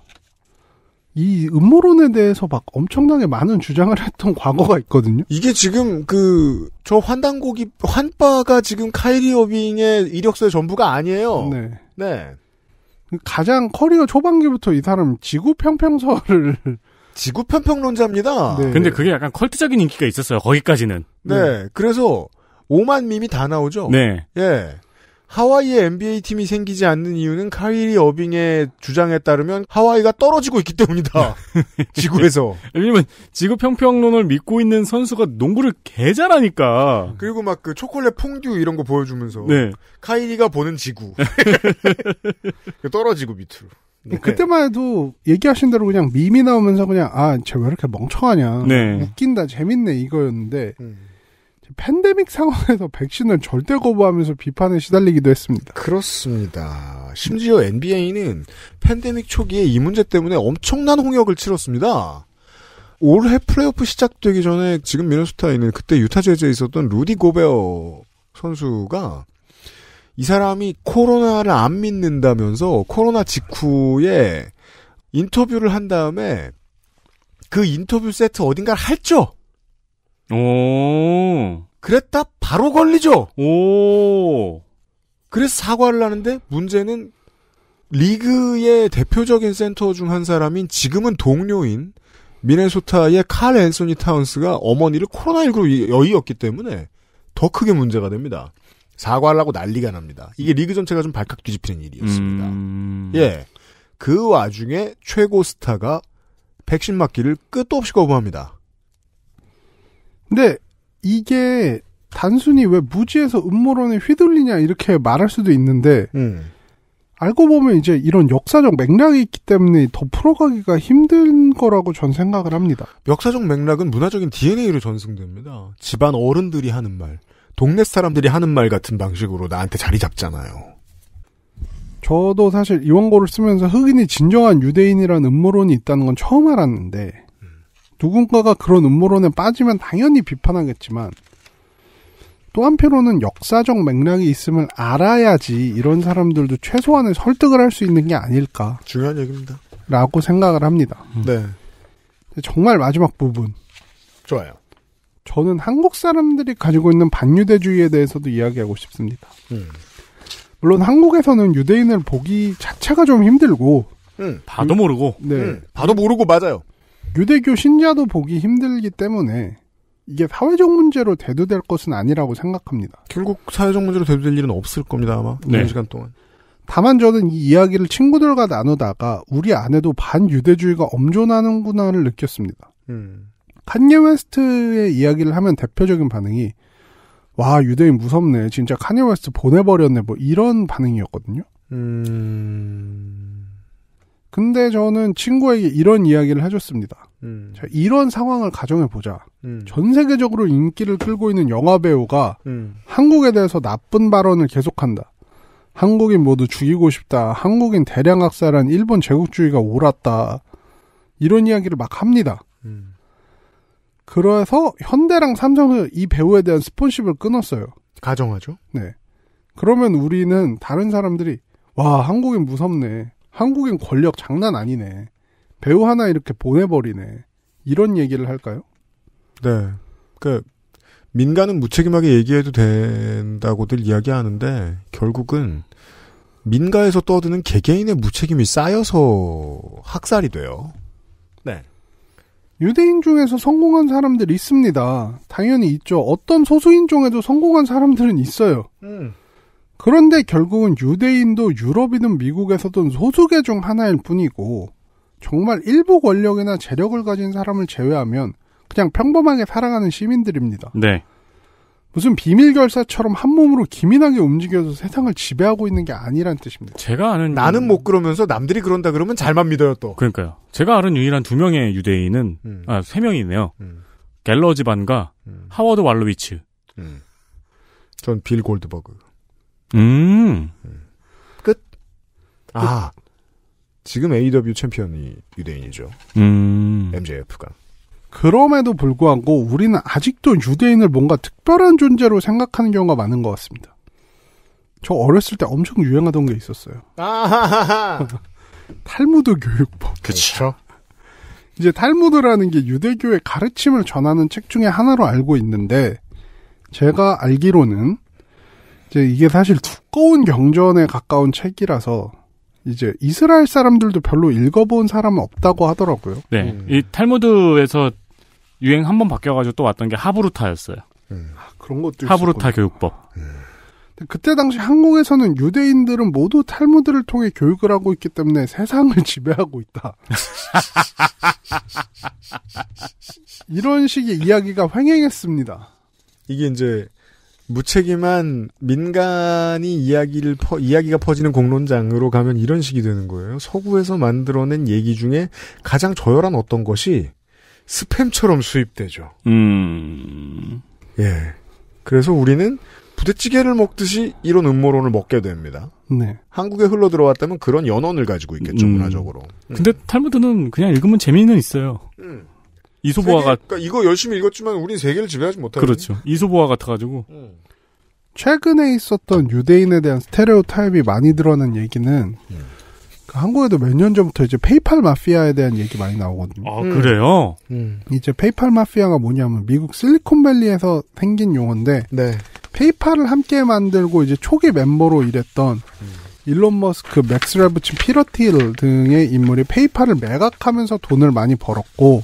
이 음모론에 대해서 막 엄청나게 많은 주장을 했던 과거가 있거든요. 이게 지금 저 환단고기 환빠가 지금 카이리 어빙의 이력서의 전부가 아니에요. 네. 네. 가장 커리어 초반기부터 이 사람 지구평평설을 지구편평론자입니다. 네. 근데 그게 약간 컬트적인 인기가 있었어요. 거기까지는. 네. 그래서 오만 밈이 다 나오죠. 네. 예. 하와이에 NBA 팀이 생기지 않는 이유는 카이리 어빙의 주장에 따르면 하와이가 떨어지고 있기 때문이다. 지구에서. 왜냐면 지구 평평론을 믿고 있는 선수가 농구를 개 잘하니까. 그리고 막 그 초콜릿 퐁듀 이런 거 보여주면서. 네. 카이리가 보는 지구. 떨어지고 밑으로. 네. 그때만 해도 얘기하신 대로 그냥 밈이 나오면서 그냥 아, 쟤 왜 이렇게 멍청하냐. 네. 웃긴다, 재밌네 이거였는데. 팬데믹 상황에서 백신을 절대 거부하면서 비판에 시달리기도 했습니다. 그렇습니다. 심지어 NBA는 팬데믹 초기에 이 문제 때문에 엄청난 홍역을 치렀습니다. 올해 플레이오프 시작되기 전에 지금 미네소타에 있는 그때 유타 재즈에 있었던 루디 고베어 선수가 이 사람이 코로나를 안 믿는다면서 코로나 직후에 인터뷰를 한 다음에 그 인터뷰 세트 어딘가를 핥죠. 오. 그랬다 바로 걸리죠. 오. 그래서 사과를 하는데 문제는 리그의 대표적인 센터 중 한 사람인 지금은 동료인 미네소타의 칼 앤소니 타운스가 어머니를 코로나19로 여의었기 때문에 더 크게 문제가 됩니다. 사과를 하고 난리가 납니다. 이게 리그 전체가 좀 발칵 뒤집히는 일이었습니다. 예. 그 와중에 최고 스타가 백신 맞기를 끝도 없이 거부합니다. 근데 이게 단순히 왜 무지에서 음모론에 휘둘리냐 이렇게 말할 수도 있는데 알고 보면 이제 이런 역사적 맥락이 있기 때문에 더 풀어가기가 힘든 거라고 전 생각을 합니다. 역사적 맥락은 문화적인 DNA로 전승됩니다. 집안 어른들이 하는 말, 동네 사람들이 하는 말 같은 방식으로 나한테 자리 잡잖아요. 저도 사실 이 원고를 쓰면서 흑인이 진정한 유대인이라는 음모론이 있다는 건 처음 알았는데 누군가가 그런 음모론에 빠지면 당연히 비판하겠지만 또 한편으로는 역사적 맥락이 있음을 알아야지 이런 사람들도 최소한의 설득을 할 수 있는 게 아닐까. 중요한 얘기입니다. 라고 생각을 합니다. 네. 정말 마지막 부분. 좋아요. 저는 한국 사람들이 가지고 있는 반유대주의에 대해서도 이야기하고 싶습니다. 물론 한국에서는 유대인을 보기 자체가 좀 힘들고 봐도 모르고. 네. 봐도 모르고 맞아요. 유대교 신자도 보기 힘들기 때문에 이게 사회적 문제로 대두될 것은 아니라고 생각합니다. 결국 사회적 문제로 대두될 일은 없을 겁니다. 아마 네. 오랜 시간 동안. 다만 저는 이 이야기를 친구들과 나누다가 우리 안에도 반유대주의가 엄존하는구나를 느꼈습니다. 카니에 웨스트의 이야기를 하면 대표적인 반응이 와 유대인 무섭네. 진짜 카니에 웨스트 보내버렸네. 뭐 이런 반응이었거든요. 근데 저는 친구에게 이런 이야기를 해줬습니다. 자, 이런 상황을 가정해보자. 전 세계적으로 인기를 끌고 있는 영화배우가 한국에 대해서 나쁜 발언을 계속한다. 한국인 모두 죽이고 싶다. 한국인 대량 학살한 일본 제국주의가 옳았다. 이런 이야기를 막 합니다. 그래서 현대랑 삼성은 이 배우에 대한 스폰십을 끊었어요. 가정하죠. 네. 그러면 우리는 다른 사람들이 와 한국인 무섭네. 한국인 권력 장난 아니네. 배우 하나 이렇게 보내버리네. 이런 얘기를 할까요? 네. 그러니까 민간은 무책임하게 얘기해도 된다고들 이야기하는데 결국은 민가에서 떠드는 개개인의 무책임이 쌓여서 학살이 돼요. 네. 유대인 중에서 성공한 사람들이 있습니다. 당연히 있죠. 어떤 소수인종에도 성공한 사람들은 있어요. 그런데 결국은 유대인도 유럽이든 미국에서든 소수계 중 하나일 뿐이고 정말 일부 권력이나 재력을 가진 사람을 제외하면 그냥 평범하게 살아가는 시민들입니다. 네. 무슨 비밀결사처럼 한 몸으로 기민하게 움직여서 세상을 지배하고 있는 게 아니란 뜻입니다. 제가 아는 나는 못 그러면서 남들이 그런다 그러면 잘만 믿어요 또. 그러니까요. 제가 아는 유일한 두 명의 유대인은 아, 세 명이네요. 갤러 집안과 하워드 왈로위츠. 전 빌 골드버그. 끝. 아. 지금 AEW 챔피언이 유대인이죠. MJF가. 그럼에도 불구하고 우리는 아직도 유대인을 뭔가 특별한 존재로 생각하는 경우가 많은 것 같습니다. 저 어렸을 때 엄청 유행하던 게 있었어요. 아하하하. 탈무드 교육법. 그렇죠. 이제 탈무드라는 게 유대교의 가르침을 전하는 책 중에 하나로 알고 있는데 제가 알기로는 이제 이게 사실 두꺼운 경전에 가까운 책이라서 이제 이스라엘 사람들도 별로 읽어본 사람은 없다고 하더라고요. 네, 이 탈무드에서 유행 한번 바뀌어가지고 또 왔던 게 하부루타였어요. 그런 것도 하부루타 있었구나. 교육법. 그때 당시 한국에서는 유대인들은 모두 탈무드를 통해 교육을 하고 있기 때문에 세상을 지배하고 있다. 이런 식의 이야기가 횡행했습니다. 이게 이제 무책임한 민간이 이야기가 퍼지는 공론장으로 가면 이런 식이 되는 거예요. 서구에서 만들어낸 얘기 중에 가장 저열한 어떤 것이 스팸처럼 수입되죠. 예. 그래서 우리는 부대찌개를 먹듯이 이런 음모론을 먹게 됩니다. 네. 한국에 흘러들어왔다면 그런 연원을 가지고 있겠죠, 문화적으로. 근데 탈무드는 그냥 읽으면 재미는 있어요. 이소보아가. 그러니까 이거 열심히 읽었지만 우린 세계를 지배하지 못하는. 그렇죠. 이소보아 같아가지고. 최근에 있었던 유대인에 대한 스테레오 타입이 많이 드러난 얘기는 한국에도 몇 년 전부터 이제 페이팔 마피아에 대한 얘기 많이 나오거든요. 아, 그래요? 이제 페이팔 마피아가 뭐냐면 미국 실리콘밸리에서 생긴 용어인데 네. 페이팔을 함께 만들고 이제 초기 멤버로 일했던 일론 머스크, 맥스 레브친, 피터 틸 등의 인물이 페이팔을 매각하면서 돈을 많이 벌었고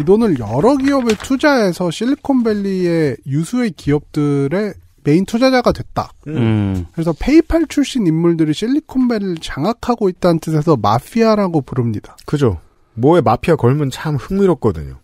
이 돈을 여러 기업에 투자해서 실리콘밸리의 유수의 기업들의 메인 투자자가 됐다. 그래서 페이팔 출신 인물들이 실리콘밸리를 장악하고 있다는 뜻에서 마피아라고 부릅니다. 그죠. 뭐에 마피아 걸면 참 흥미롭거든요.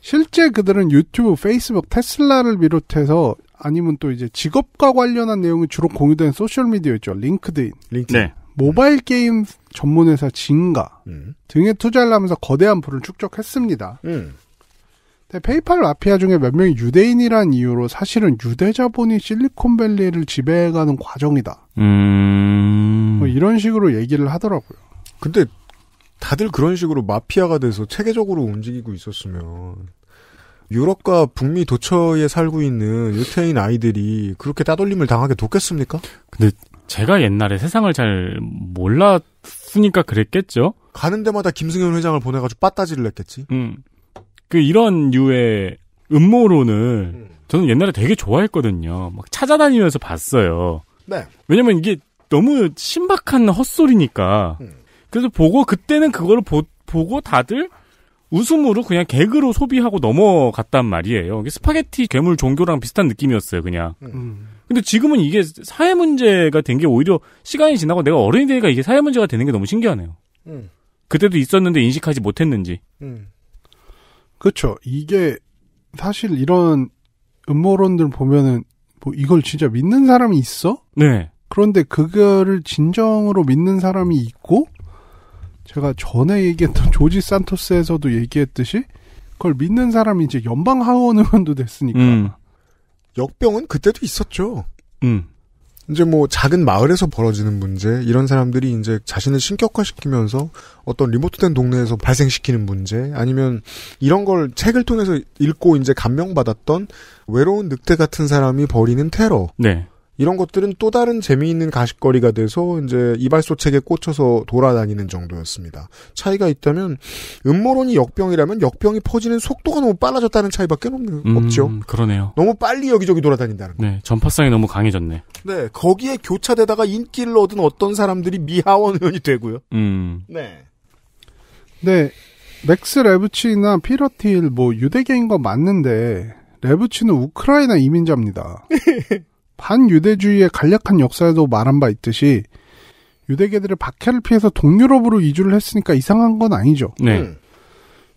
실제 그들은 유튜브, 페이스북, 테슬라를 비롯해서 아니면 또 이제 직업과 관련한 내용이 주로 공유된 소셜미디어 있죠. 링크드인. 네. 모바일 게임 전문회사 징가 등에 투자를 하면서 거대한 부를 축적했습니다. 근데 페이팔 마피아 중에 몇 명이 유대인이란 이유로 사실은 유대 자본이 실리콘밸리를 지배해가는 과정이다. 뭐 이런 식으로 얘기를 하더라고요. 근데 다들 그런 식으로 마피아가 돼서 체계적으로 움직이고 있었으면 유럽과 북미 도처에 살고 있는 유태인 아이들이 그렇게 따돌림을 당하게 돕겠습니까? 근데 제가 옛날에 세상을 잘 몰랐으니까 그랬겠죠? 가는 데마다 김승현 회장을 보내가지고 빠따지를 냈겠지? 그 이런 류의 음모론을 저는 옛날에 되게 좋아했거든요. 막 찾아다니면서 봤어요. 네. 왜냐면 이게 너무 신박한 헛소리니까. 그래서 보고 그때는 그걸 보고 다들 웃음으로 그냥 개그로 소비하고 넘어갔단 말이에요. 이게 스파게티 괴물 종교랑 비슷한 느낌이었어요, 그냥. 근데 지금은 이게 사회 문제가 된 게 오히려 시간이 지나고 내가 어른이 되니까 이게 사회 문제가 되는 게 너무 신기하네요. 그때도 있었는데 인식하지 못했는지. 그렇죠. 이게 사실 이런 음모론들 보면은 뭐 이걸 진짜 믿는 사람이 있어? 네. 그런데 그거를 진정으로 믿는 사람이 있고 제가 전에 얘기했던 조지 산토스에서도 얘기했듯이 그걸 믿는 사람이 이제 연방 하원 의원도 됐으니까 역병은 그때도 있었죠. 이제 뭐 작은 마을에서 벌어지는 문제 이런 사람들이 이제 자신을 신격화시키면서 어떤 리모트된 동네에서 발생시키는 문제 아니면 이런 걸 책을 통해서 읽고 이제 감명받았던 외로운 늑대 같은 사람이 벌이는 테러. 네. 이런 것들은 또 다른 재미있는 가십거리가 돼서 이제 이발소책에 꽂혀서 돌아다니는 정도였습니다. 차이가 있다면 음모론이 역병이라면 역병이 퍼지는 속도가 너무 빨라졌다는 차이밖에 없죠. 그러네요. 너무 빨리 여기저기 돌아다닌다는 거. 네, 전파성이 너무 강해졌네. 네, 거기에 교차되다가 인기를 얻은 어떤 사람들이 미하원 의원이 되고요. 네. 네, 맥스 레브치나 피러틸 뭐 유대계인 건 맞는데 레브치는 우크라이나 이민자입니다. 반유대주의의 간략한 역사에도 말한 바 있듯이 유대계들의 박해를 피해서 동유럽으로 이주를 했으니까 이상한 건 아니죠. 네.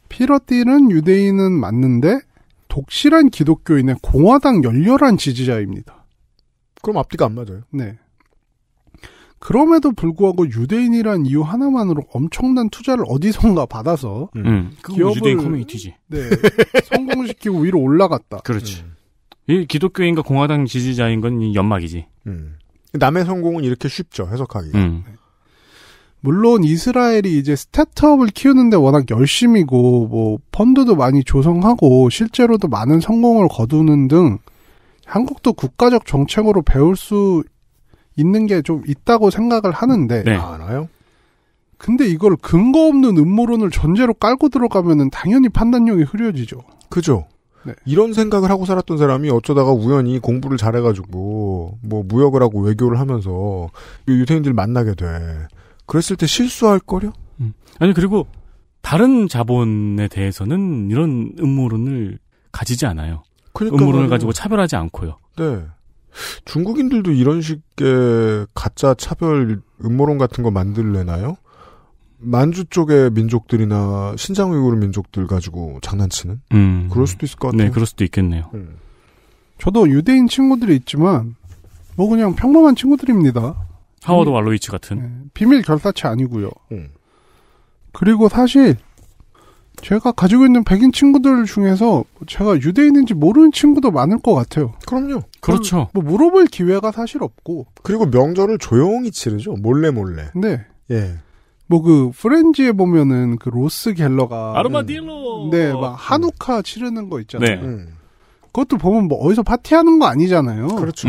피러틸은 유대인은 맞는데 독실한 기독교인의 공화당 열렬한 지지자입니다. 그럼 앞뒤가 안 맞아요. 네. 그럼에도 불구하고 유대인이란 이유 하나만으로 엄청난 투자를 어디선가 받아서 기업을 유대인 커뮤니티지. 네. 성공시키고 위로 올라갔다. 그렇지. 이 기독교인과 공화당 지지자인 건 연막이지. 남의 성공은 이렇게 쉽죠, 해석하기. 물론 이스라엘이 이제 스타트업을 키우는데 워낙 열심이고 뭐 펀드도 많이 조성하고 실제로도 많은 성공을 거두는 등 한국도 국가적 정책으로 배울 수 있는 게 좀 있다고 생각을 하는데. 네. 아, 알아요? 근데 이걸 근거 없는 음모론을 전제로 깔고 들어가면은 당연히 판단력이 흐려지죠. 그죠. 네. 이런 생각을 하고 살았던 사람이 어쩌다가 우연히 공부를 잘해가지고 뭐 무역을 하고 외교를 하면서 유태인들 만나게 돼. 그랬을 때 실수할 거려? 아니 그리고 다른 자본에 대해서는 이런 음모론을 가지지 않아요. 그러니까 음모론을 가지고 차별하지 않고요. 네. 중국인들도 이런 식의 가짜 차별 음모론 같은 거 만들려나요? 만주 쪽의 민족들이나 신장 우이구르 민족들 가지고 장난치는? 그럴 수도 있을 것 같아요. 네, 그럴 수도 있겠네요. 저도 유대인 친구들이 있지만 뭐 그냥 평범한 친구들입니다. 하워드 왈로이츠 같은. 네, 비밀 결사체 아니고요. 그리고 사실 제가 가지고 있는 백인 친구들 중에서 제가 유대인인지 모르는 친구도 많을 것 같아요. 그럼요. 그렇죠. 뭐 물어볼 기회가 사실 없고. 그리고 명절을 조용히 치르죠. 몰래. 네. 예. 뭐 그 프렌즈에 보면은 그 로스 갤러가 아르마딜로. 네, 막 하누카 치르는 거 있잖아요. 네. 그것도 보면 뭐 어디서 파티하는 거 아니잖아요. 그렇죠.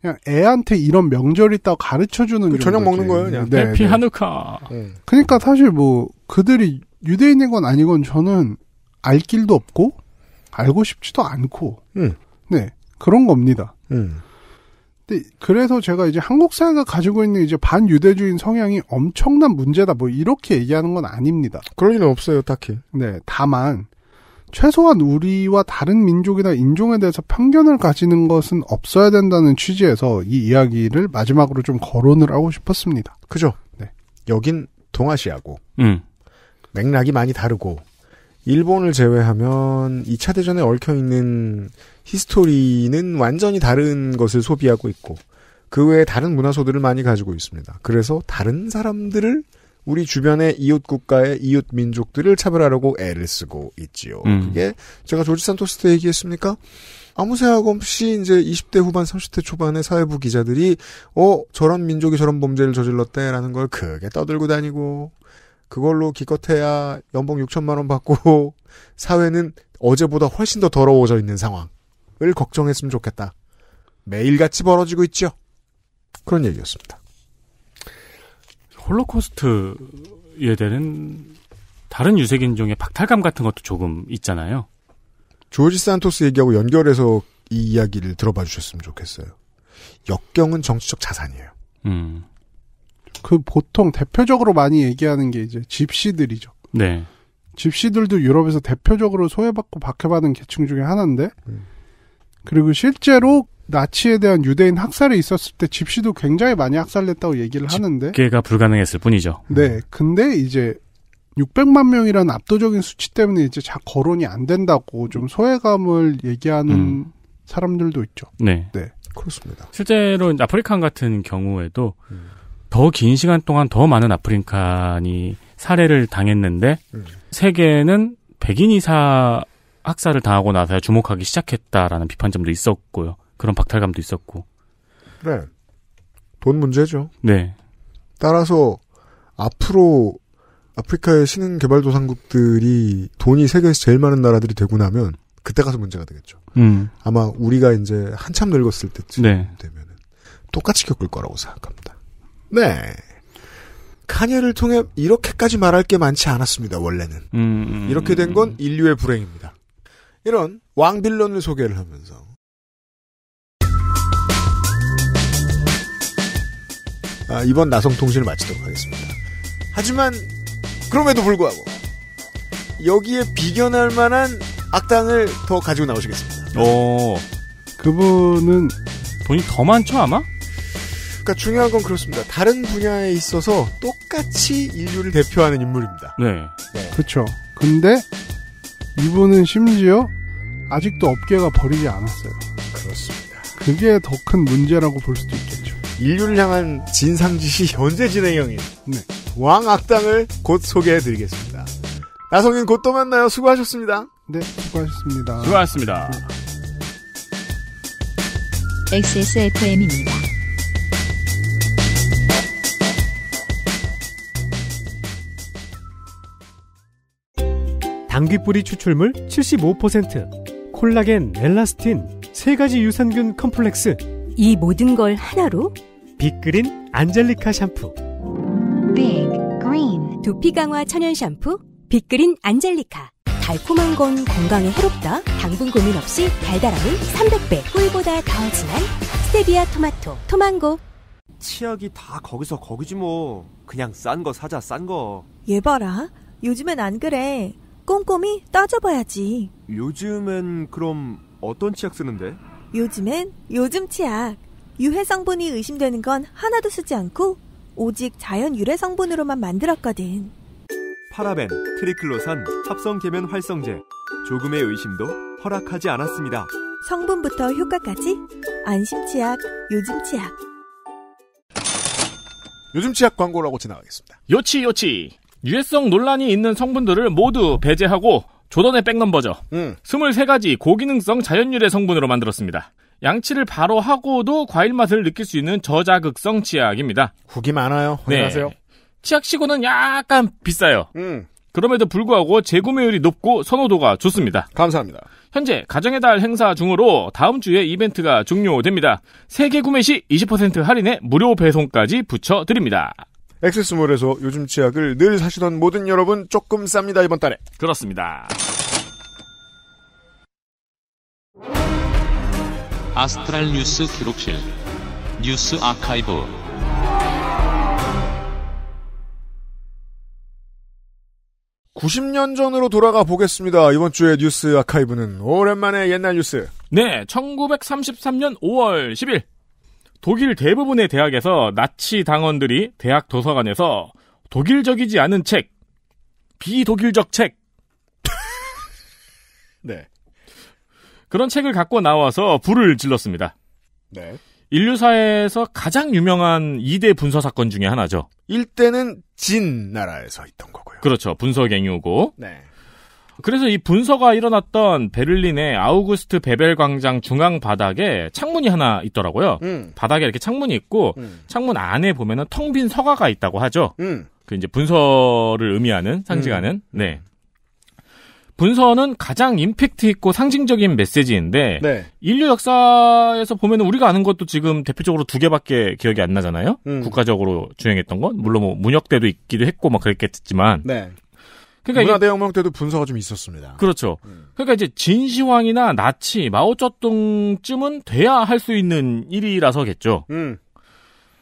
그냥 애한테 이런 명절이 있다고 가르쳐주는 그 저녁 먹는 거예요. 그냥. 네, 해피 하누카. 그러니까 사실 뭐 그들이 유대인인 건 아니건 저는 알 길도 없고 알고 싶지도 않고 네 그런 겁니다. 근데 그래서 제가 이제 한국 사회가 가지고 있는 이제 반유대주의 성향이 엄청난 문제다 뭐 이렇게 얘기하는 건 아닙니다. 그럴 일은 없어요, 딱히. 네, 다만 최소한 우리와 다른 민족이나 인종에 대해서 편견을 가지는 것은 없어야 된다는 취지에서 이 이야기를 마지막으로 좀 거론을 하고 싶었습니다. 그죠? 네, 여긴 동아시아고. 맥락이 많이 다르고 일본을 제외하면 2차 대전에 얽혀있는 히스토리는 완전히 다른 것을 소비하고 있고 그 외에 다른 문화소들을 많이 가지고 있습니다. 그래서 다른 사람들을 우리 주변의 이웃 국가의 이웃 민족들을 차별하려고 애를 쓰고 있지요. 그게 제가 조지 산토스 때 얘기했습니까? 아무 생각 없이 이제 20대 후반 30대 초반의 사회부 기자들이 저런 민족이 저런 범죄를 저질렀대라는 걸 크게 떠들고 다니고 그걸로 기껏해야 연봉 6천만 원 받고 사회는 어제보다 훨씬 더 더러워져 있는 상황을 걱정했으면 좋겠다. 매일같이 벌어지고 있죠. 그런 얘기였습니다. 홀로코스트에 대한 다른 유색인종의 박탈감 같은 것도 조금 있잖아요. 조지 산토스 얘기하고 연결해서 이 이야기를 들어봐 주셨으면 좋겠어요. 역경은 정치적 자산이에요. 그 보통 대표적으로 많이 얘기하는 게 이제 집시들이죠. 네. 집시들도 유럽에서 대표적으로 소외받고 박해받은 계층 중에 하나인데 그리고 실제로 나치에 대한 유대인 학살이 있었을 때 집시도 굉장히 많이 학살됐다고 얘기를 하는데 집계가 불가능했을 뿐이죠. 네. 근데 이제 600만 명이라는 압도적인 수치 때문에 이제 잘 거론이 안 된다고 좀 소외감을 얘기하는 사람들도 있죠. 네. 네. 그렇습니다. 실제로 아프리칸 같은 경우에도 더 긴 시간 동안 더 많은 아프리칸이 살해를 당했는데 세계는 백인이 학살을 당하고 나서야 주목하기 시작했다라는 비판점도 있었고요. 그런 박탈감도 있었고. 그래. 돈 문제죠. 네. 따라서 앞으로 아프리카의 신흥개발도상국들이 돈이 세계에서 제일 많은 나라들이 되고 나면 그때 가서 문제가 되겠죠. 아마 우리가 이제 한참 늙었을 때쯤 네. 되면 똑같이 겪을 거라고 생각합니다. 네. 카니에를 통해 이렇게까지 말할 게 많지 않았습니다. 원래는. 이렇게 된 건 인류의 불행입니다. 이런 왕빌런을 소개를 하면서 이번 나성통신을 마치도록 하겠습니다. 하지만 그럼에도 불구하고 여기에 비견할 만한 악당을 더 가지고 나오시겠습니다. 오, 그분은 돈이 더 많죠 아마? 그러니까 중요한 건 그렇습니다. 다른 분야에 있어서 똑같이 인류를 대표하는 인물입니다. 네. 네. 그렇죠. 근데 이분은 심지어 아직도 업계가 버리지 않았어요. 그렇습니다. 그게 더 큰 문제라고 볼 수도 있겠죠. 인류를 향한 진상짓이 현재 진행형인 네. 왕악당을 곧 소개해드리겠습니다. 나성인 곧 또 만나요. 수고하셨습니다. 네. 수고하셨습니다. 수고하셨습니다. XSFM입니다. 당귀뿌리 추출물 75%, 콜라겐, 엘라스틴, 세 가지 유산균 컴플렉스. 이 모든 걸 하나로? 빅그린 안젤리카 샴푸. 빅그린 두피 강화 천연 샴푸 빅그린 안젤리카. 달콤한 건 건강에 해롭다. 당분 고민 없이 달달함은 300배. 꿀보다 더 진한 스테비아 토마토 토망고. 치약이 다 거기서 거기지 뭐. 그냥 싼 거 사자, 싼 거. 얘 봐라. 요즘엔 안 그래. 꼼꼼히 따져봐야지. 요즘엔 그럼 어떤 치약 쓰는데? 요즘엔 요즘 치약. 유해 성분이 의심되는 건 하나도 쓰지 않고 오직 자연 유래 성분으로만 만들었거든. 파라벤, 트리클로산, 합성계면 활성제. 조금의 의심도 허락하지 않았습니다. 성분부터 효과까지 안심치약, 요즘치약. 요즘치약 광고라고 지나가겠습니다. 요치요치. 유해성 논란이 있는 성분들을 모두 배제하고 조던의 백넘버죠. 23가지 고기능성 자연유래 성분으로 만들었습니다. 양치를 바로 하고도 과일 맛을 느낄 수 있는 저자극성 치약입니다. 국이 많아요. 안녕하세요. 네. 치약치고는 약간 비싸요. 그럼에도 불구하고 재구매율이 높고 선호도가 좋습니다. 감사합니다. 현재 가정의 달 행사 중으로 다음 주에 이벤트가 종료됩니다. 3개 구매 시 20% 할인에 무료 배송까지 붙여드립니다. 액세스몰에서 요즘 치약을 늘 사시던 모든 여러분, 조금 쌉니다 이번 달에. 그렇습니다. 아스트랄 뉴스 기록실 뉴스 아카이브. (90년) 전으로 돌아가 보겠습니다. 이번 주의 뉴스 아카이브는 오랜만에 옛날 뉴스. 네, 1933년 5월 10일 독일 대부분의 대학에서 나치 당원들이 대학 도서관에서 독일적이지 않은 책, 비독일적 책 네, 그런 책을 갖고 나와서 불을 질렀습니다. 네. 인류사에서 가장 유명한 2대 분서 사건 중에 하나죠. 1대는 진 나라에서 있던 거고요. 그렇죠. 분서갱유고. 네. 그래서 이 분서가 일어났던 베를린의 아우구스트 베벨 광장 중앙 바닥에 창문이 하나 있더라고요. 바닥에 이렇게 창문이 있고 창문 안에 보면은 텅 빈 서가가 있다고 하죠. 그 이제 분서를 의미하는, 상징하는. 네. 분서는 가장 임팩트 있고 상징적인 메시지인데, 네, 인류 역사에서 보면 우리가 아는 것도 지금 대표적으로 2개밖에 기억이 안 나잖아요. 국가적으로 주행했던 건 물론 뭐 문역대도 있기도 했고 막 그랬겠지만, 네, 그러니까 문화대혁명 때도 분서가 좀 있었습니다. 그렇죠. 그러니까 이제 진시황이나 나치, 마오쩌둥쯤은 돼야 할 수 있는 일이라서겠죠.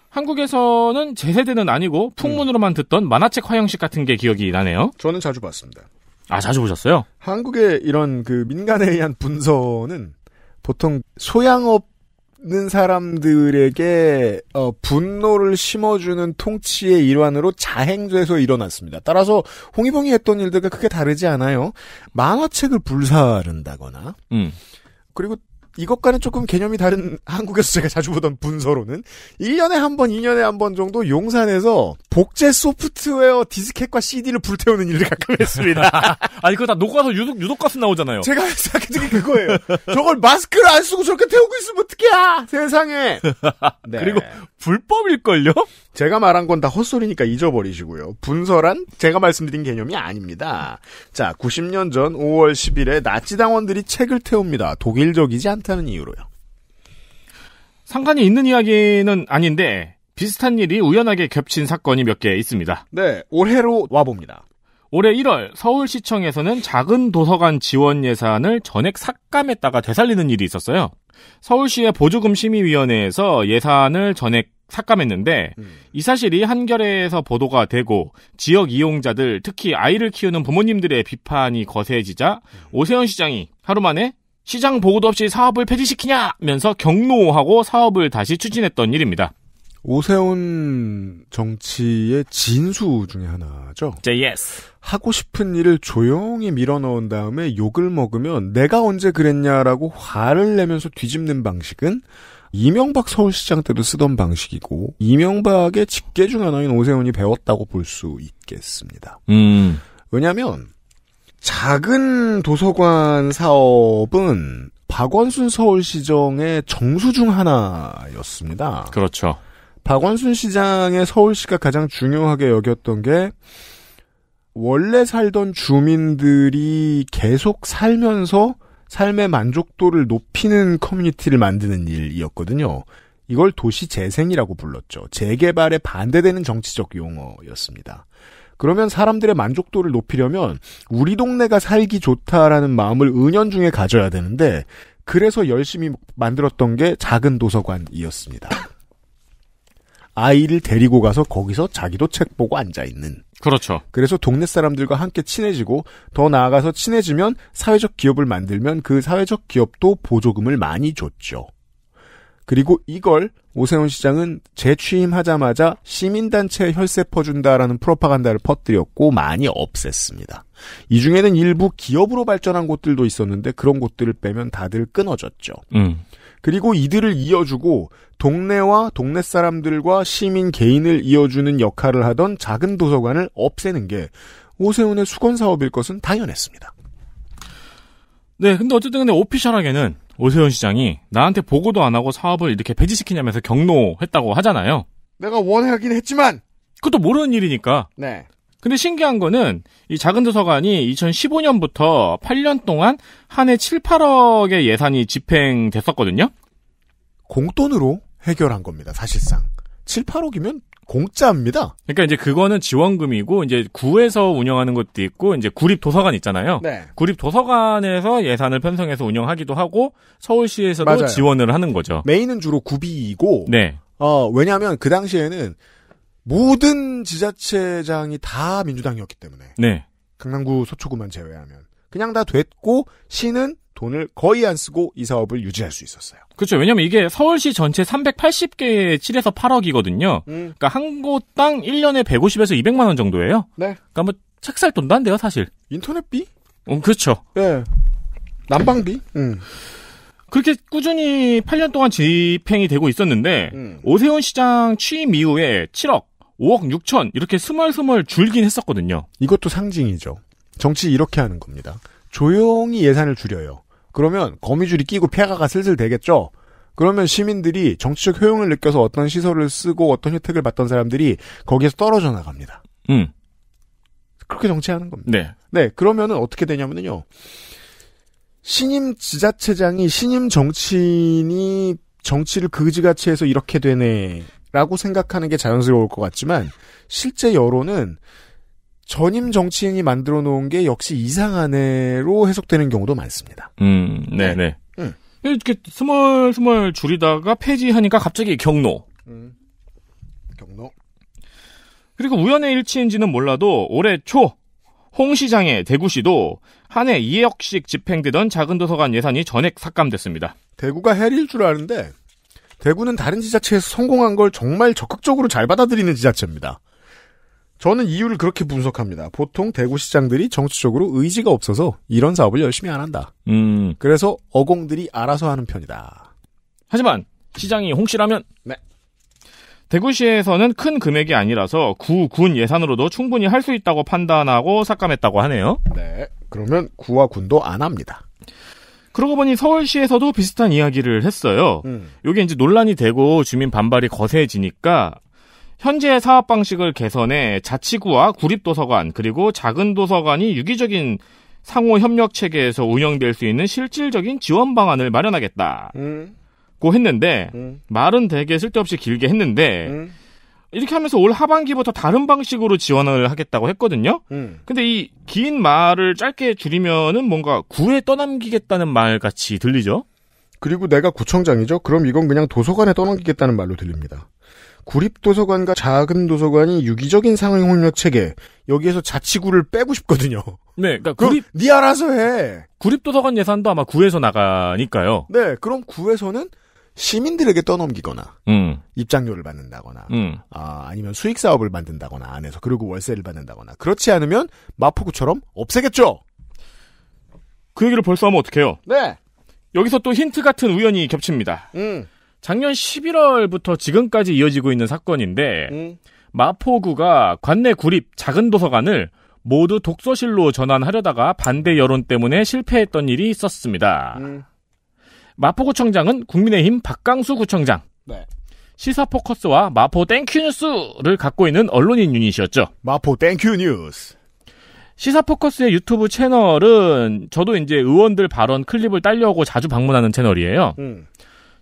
한국에서는 제 세대는 아니고 풍문으로만 듣던 만화책 화형식 같은 게 기억이 나네요. 저는 자주 봤습니다. 아, 자주 보셨어요? 한국의 이런 그 민간에 의한 분서는 보통 소양 없는 사람들에게 분노를 심어주는 통치의 일환으로 자행돼서 일어났습니다. 따라서 홍위병이 했던 일들과 크게 다르지 않아요. 만화책을 불사른다거나, 그리고 이것과는 조금 개념이 다른, 한국에서 제가 자주 보던 분서로는 1년에 한 번, 2년에 한 번 정도 용산에서 복제 소프트웨어 디스켓과 CD를 불태우는 일을 가끔 했습니다. 아니, 그거 다 녹아서 유독가스 나오잖아요. 제가 생각했던 게 그거예요. 저걸 마스크를 안 쓰고 저렇게 태우고 있으면 어떡해! 세상에! 네. 그리고 불법일걸요? 제가 말한 건 다 헛소리니까 잊어버리시고요. 분서란 제가 말씀드린 개념이 아닙니다. 자, 90년 전 5월 10일에 나치 당원들이 책을 태웁니다. 독일적이지 않다는 이유로요. 상관이 있는 이야기는 아닌데 비슷한 일이 우연하게 겹친 사건이 몇 개 있습니다. 네, 올해로 와봅니다. 올해 1월 서울시청에서는 작은 도서관 지원 예산을 전액 삭감했다가 되살리는 일이 있었어요. 서울시의 보조금심의위원회에서 예산을 전액 삭감했는데, 이 사실이 한겨레에서 보도가 되고 지역 이용자들, 특히 아이를 키우는 부모님들의 비판이 거세지자 오세훈 시장이 하루 만에 시장 보고도 없이 사업을 폐지시키냐면서 경로하고 사업을 다시 추진했던 일입니다. 오세훈 정치의 진수 중에 하나죠. JS. 하고 싶은 일을 조용히 밀어넣은 다음에 욕을 먹으면 내가 언제 그랬냐라고 화를 내면서 뒤집는 방식은 이명박 서울시장 때도 쓰던 방식이고 이명박의 직계 중 하나인 오세훈이 배웠다고 볼 수 있겠습니다. 왜냐하면 작은 도서관 사업은 박원순 서울시정의 정수 중 하나였습니다. 그렇죠. 박원순 시장의 서울시가 가장 중요하게 여겼던 게 원래 살던 주민들이 계속 살면서 삶의 만족도를 높이는 커뮤니티를 만드는 일이었거든요. 이걸 도시 재생이라고 불렀죠. 재개발에 반대되는 정치적 용어였습니다. 그러면 사람들의 만족도를 높이려면 우리 동네가 살기 좋다라는 마음을 은연중에 가져야 되는데, 그래서 열심히 만들었던 게 작은 도서관이었습니다. 아이를 데리고 가서 거기서 자기도 책 보고 앉아있는. 그렇죠. 그래서 동네 사람들과 함께 친해지고 더 나아가서 친해지면 사회적 기업을 만들면 그 사회적 기업도 보조금을 많이 줬죠. 그리고 이걸 오세훈 시장은 재취임하자마자 시민단체에 혈세 퍼준다라는 프로파간다를 퍼뜨렸고 많이 없앴습니다. 이 중에는 일부 기업으로 발전한 곳들도 있었는데 그런 곳들을 빼면 다들 끊어졌죠. 그리고 이들을 이어주고 동네와 동네 사람들과 시민 개인을 이어주는 역할을 하던 작은 도서관을 없애는 게 오세훈의 수건 사업일 것은 당연했습니다. 네, 근데 어쨌든 근데 오피셜하게는 오세훈 시장이 나한테 보고도 안 하고 사업을 이렇게 폐지시키냐면서 경로했다고 하잖아요. 내가 원하긴 했지만 그것도 모르는 일이니까. 네. 근데 신기한 거는 이 작은 도서관이 2015년부터 8년 동안 한 해 7, 8억의 예산이 집행됐었거든요. 공돈으로 해결한 겁니다. 사실상 7, 8억이면 공짜입니다. 그러니까 이제 그거는 지원금이고 이제 구에서 운영하는 것도 있고 이제 구립 도서관 있잖아요. 네. 구립 도서관에서 예산을 편성해서 운영하기도 하고 서울시에서도 맞아요. 지원을 하는 거죠. 메인은 주로 구비이고. 네. 왜냐하면 그 당시에는 모든 지자체장이 다 민주당이었기 때문에. 네. 강남구, 서초구만 제외하면 그냥 다 됐고 시는 돈을 거의 안 쓰고 이 사업을 유지할 수 있었어요. 그렇죠. 왜냐면 이게 서울시 전체 380개에 7에서 8억이거든요. 그러니까 한 곳당 1년에 150에서 200만 원 정도예요. 네. 그러니까 뭐 책 살 돈도 안 돼요, 사실. 인터넷비? 그렇죠. 네. 난방비? 그렇게 꾸준히 8년 동안 집행이 되고 있었는데 오세훈 시장 취임 이후에 7억, 5억 6천 이렇게 스멀스멀 줄긴 했었거든요. 이것도 상징이죠. 정치 이렇게 하는 겁니다. 조용히 예산을 줄여요. 그러면 거미줄이 끼고 폐가가 슬슬 되겠죠. 그러면 시민들이 정치적 효용을 느껴서 어떤 시설을 쓰고 어떤 혜택을 받던 사람들이 거기에서 떨어져 나갑니다. 그렇게 정치하는 겁니다. 네. 그러면은 어떻게 되냐면요. 신임 지자체장이 신임 정치인이 정치를 그지같이 해서 이렇게 되네라고 생각하는 게 자연스러울 것 같지만 실제 여론은 전임 정치인이 만들어 놓은 게 역시 이상하네로 해석되는 경우도 많습니다. 네네. 이렇게 스멀스멀 줄이다가 폐지하니까 갑자기 경로. 경로. 그리고 우연의 일치인지는 몰라도 올해 초 홍 시장의 대구시도 한 해 2억씩 집행되던 작은 도서관 예산이 전액 삭감됐습니다. 대구가 해릴 줄 아는데 대구는 다른 지자체에서 성공한 걸 정말 적극적으로 잘 받아들이는 지자체입니다. 저는 이유를 그렇게 분석합니다. 보통 대구시장들이 정치적으로 의지가 없어서 이런 사업을 열심히 안 한다. 그래서 어공들이 알아서 하는 편이다. 하지만 시장이 홍씨라면 네. 대구시에서는 큰 금액이 아니라서 구, 군 예산으로도 충분히 할 수 있다고 판단하고 삭감했다고 하네요. 네, 그러면 구와 군도 안 합니다. 그러고 보니 서울시에서도 비슷한 이야기를 했어요. 이게 이제 논란이 되고 주민 반발이 거세지니까 현재 사업 방식을 개선해 자치구와 구립도서관 그리고 작은 도서관이 유기적인 상호 협력 체계에서 운영될 수 있는 실질적인 지원 방안을 마련하겠다고 했는데 말은 되게 쓸데없이 길게 했는데 이렇게 하면서 올 하반기부터 다른 방식으로 지원을 하겠다고 했거든요. 근데 이 긴 말을 짧게 줄이면은 뭔가 구에 떠넘기겠다는 말같이 들리죠. 그리고 내가 구청장이죠. 그럼 이건 그냥 도서관에 떠넘기겠다는 말로 들립니다. 구립도서관과 작은 도서관이 유기적인 상호협력체계 여기에서 자치구를 빼고 싶거든요. 네, 그러니까 구립 니 알아서 해. 구립도서관 예산도 아마 구에서 나가니까요. 네, 그럼 구에서는 시민들에게 떠넘기거나 입장료를 받는다거나 아니면 수익 사업을 만든다거나 안에서 그리고 월세를 받는다거나 그렇지 않으면 마포구처럼 없애겠죠. 그 얘기를 벌써 하면 어떡해요? 네, 여기서 또 힌트 같은 우연이 겹칩니다. 작년 11월부터 지금까지 이어지고 있는 사건인데 마포구가 관내 구립 작은 도서관을 모두 독서실로 전환하려다가 반대 여론 때문에 실패했던 일이 있었습니다. 마포구청장은 국민의힘 박강수 구청장. 네. 시사포커스와 마포 땡큐뉴스를 갖고 있는 언론인 유닛이었죠. 마포 땡큐뉴스. 시사포커스의 유튜브 채널은 저도 이제 의원들 발언 클립을 딸려오고 자주 방문하는 채널이에요.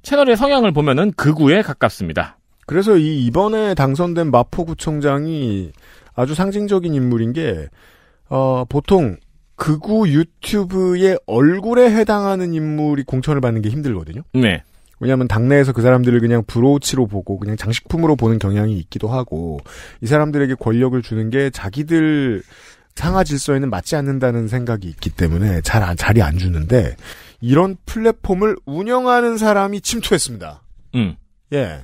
채널의 성향을 보면은 극우에 가깝습니다. 그래서 이번에 당선된 마포구청장이 아주 상징적인 인물인 게 보통 극우 유튜브의 얼굴에 해당하는 인물이 공천을 받는 게 힘들거든요. 네. 왜냐하면 당내에서 그 사람들을 그냥 브로치로 보고 그냥 장식품으로 보는 경향이 있기도 하고, 이 사람들에게 권력을 주는 게 자기들 상하 질서에는 맞지 않는다는 생각이 있기 때문에 잘 자리 안 주는데, 이런 플랫폼을 운영하는 사람이 침투했습니다. 예.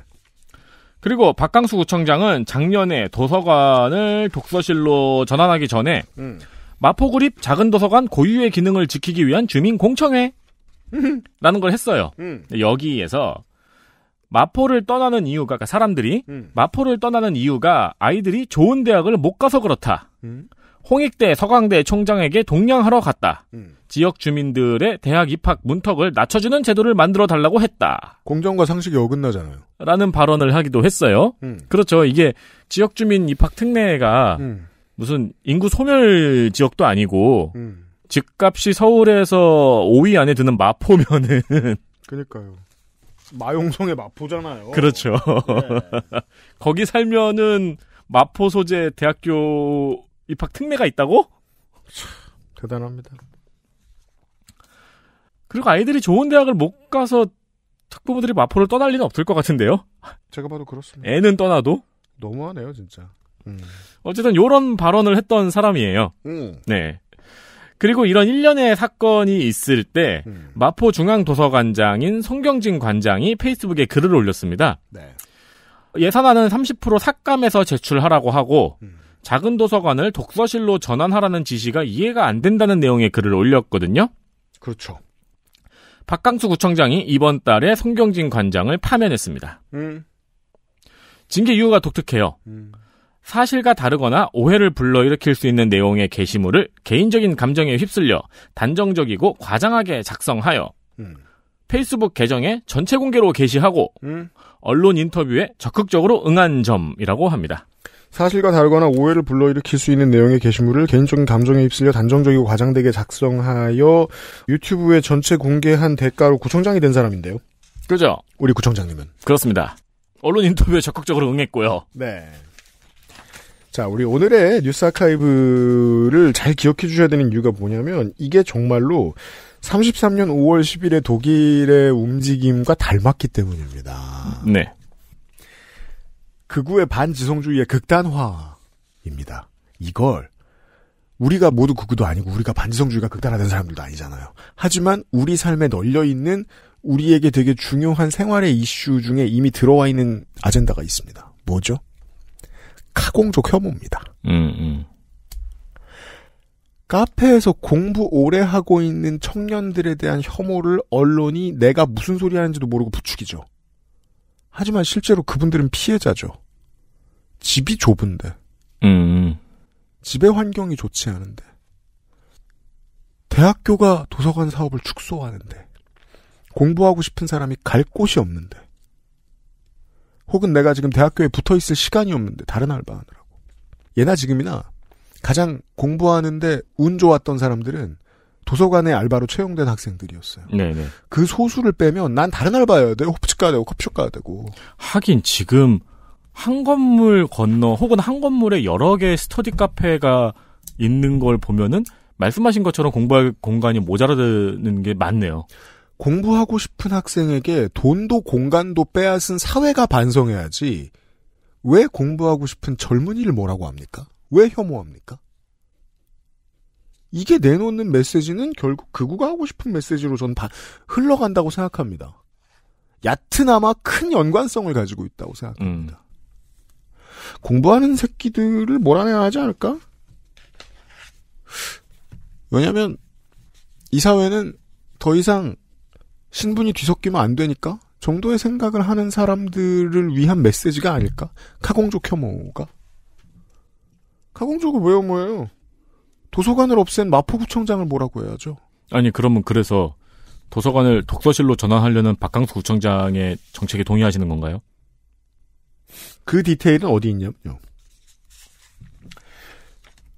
그리고 박강수 구청장은 작년에 도서관을 독서실로 전환하기 전에 마포구립 작은 도서관 고유의 기능을 지키기 위한 주민 공청회 라는 걸 했어요. 여기에서 마포를 떠나는 이유가, 그러니까 사람들이 마포를 떠나는 이유가 아이들이 좋은 대학을 못 가서 그렇다. 홍익대, 서강대 총장에게 동냥하러 갔다. 지역 주민들의 대학 입학 문턱을 낮춰주는 제도를 만들어 달라고 했다. 공정과 상식이 어긋나잖아요. 라는 발언을 하기도 했어요. 그렇죠. 이게 지역 주민 입학 특례가 무슨 인구 소멸 지역도 아니고 집값이 서울에서 5위 안에 드는 마포면은. 그러니까요. 마용성의 마포잖아요. 그렇죠. 예. 거기 살면은 마포 소재 대학교 입학 특례가 있다고? 대단합니다. 그리고 아이들이 좋은 대학을 못 가서 학부모들이 마포를 떠날 리는 없을 것 같은데요? 제가 봐도 그렇습니다. 애는 떠나도? 너무하네요, 진짜. 어쨌든 이런 발언을 했던 사람이에요. 네. 그리고 이런 일련의 사건이 있을 때 마포중앙도서관장인 송경진 관장이 페이스북에 글을 올렸습니다. 네. 예산안은 30% 삭감해서 제출하라고 하고 작은 도서관을 독서실로 전환하라는 지시가 이해가 안 된다는 내용의 글을 올렸거든요. 그렇죠. 박강수 구청장이 이번 달에 송경진 관장을 파면했습니다. 징계 이유가 독특해요. 사실과 다르거나 오해를 불러일으킬 수 있는 내용의 게시물을 개인적인 감정에 휩쓸려 단정적이고 과장하게 작성하여 페이스북 계정에 전체 공개로 게시하고 언론 인터뷰에 적극적으로 응한 점이라고 합니다. 사실과 다르거나 오해를 불러일으킬 수 있는 내용의 게시물을 개인적인 감정에 휩쓸려 단정적이고 과장되게 작성하여 유튜브에 전체 공개한 대가로 구청장이 된 사람인데요. 그죠? 우리 구청장님은. 그렇습니다. 언론 인터뷰에 적극적으로 응했고요. 네. 자, 우리 오늘의 뉴스 아카이브를 잘 기억해 주셔야 되는 이유가 뭐냐면, 이게 정말로 33년 5월 10일의 독일의 움직임과 닮았기 때문입니다. 네. 극우의 반지성주의의 극단화입니다. 이걸 우리가 모두 극우도 아니고 우리가 반지성주의가 극단화된 사람들도 아니잖아요. 하지만 우리 삶에 널려있는 우리에게 되게 중요한 생활의 이슈 중에 이미 들어와 있는 아젠다가 있습니다. 뭐죠? 카공족 혐오입니다. 카페에서 공부 오래 하고 있는 청년들에 대한 혐오를 언론이 내가 무슨 소리 하는지도 모르고 부추기죠. 하지만 실제로 그분들은 피해자죠. 집이 좁은데. 집의 환경이 좋지 않은데. 대학교가 도서관 사업을 축소하는데. 공부하고 싶은 사람이 갈 곳이 없는데. 혹은 내가 지금 대학교에 붙어있을 시간이 없는데, 다른 알바하느라고. 예나 지금이나 가장 공부하는데 운 좋았던 사람들은 도서관에 알바로 채용된 학생들이었어요. 네네. 그 소수를 빼면 난 다른 알바여야 돼요. 호프집 가야 되고 커피숍 가야 되고. 하긴 지금 한 건물 건너 혹은 한 건물에 여러 개의 스터디 카페가 있는 걸 보면은 말씀하신 것처럼 공부할 공간이 모자라는 게 많네요. 공부하고 싶은 학생에게 돈도 공간도 빼앗은 사회가 반성해야지, 왜 공부하고 싶은 젊은이를 뭐라고 합니까? 왜 혐오합니까? 이게 내놓는 메시지는 결국 극우가 하고 싶은 메시지로 전 다 흘러간다고 생각합니다. 얕으나마 큰 연관성을 가지고 있다고 생각합니다. 공부하는 새끼들을 몰아내야 하지 않을까? 왜냐하면 이 사회는 더 이상 신분이 뒤섞이면 안 되니까 정도의 생각을 하는 사람들을 위한 메시지가 아닐까? 카공족 혐오가? 카공족을 왜 혐오해요? 도서관을 없앤 마포구청장을 뭐라고 해야죠? 아니, 그러면 그래서 도서관을 독서실로 전환하려는 박강수 구청장의 정책에 동의하시는 건가요? 그 디테일은 어디 있냐면요.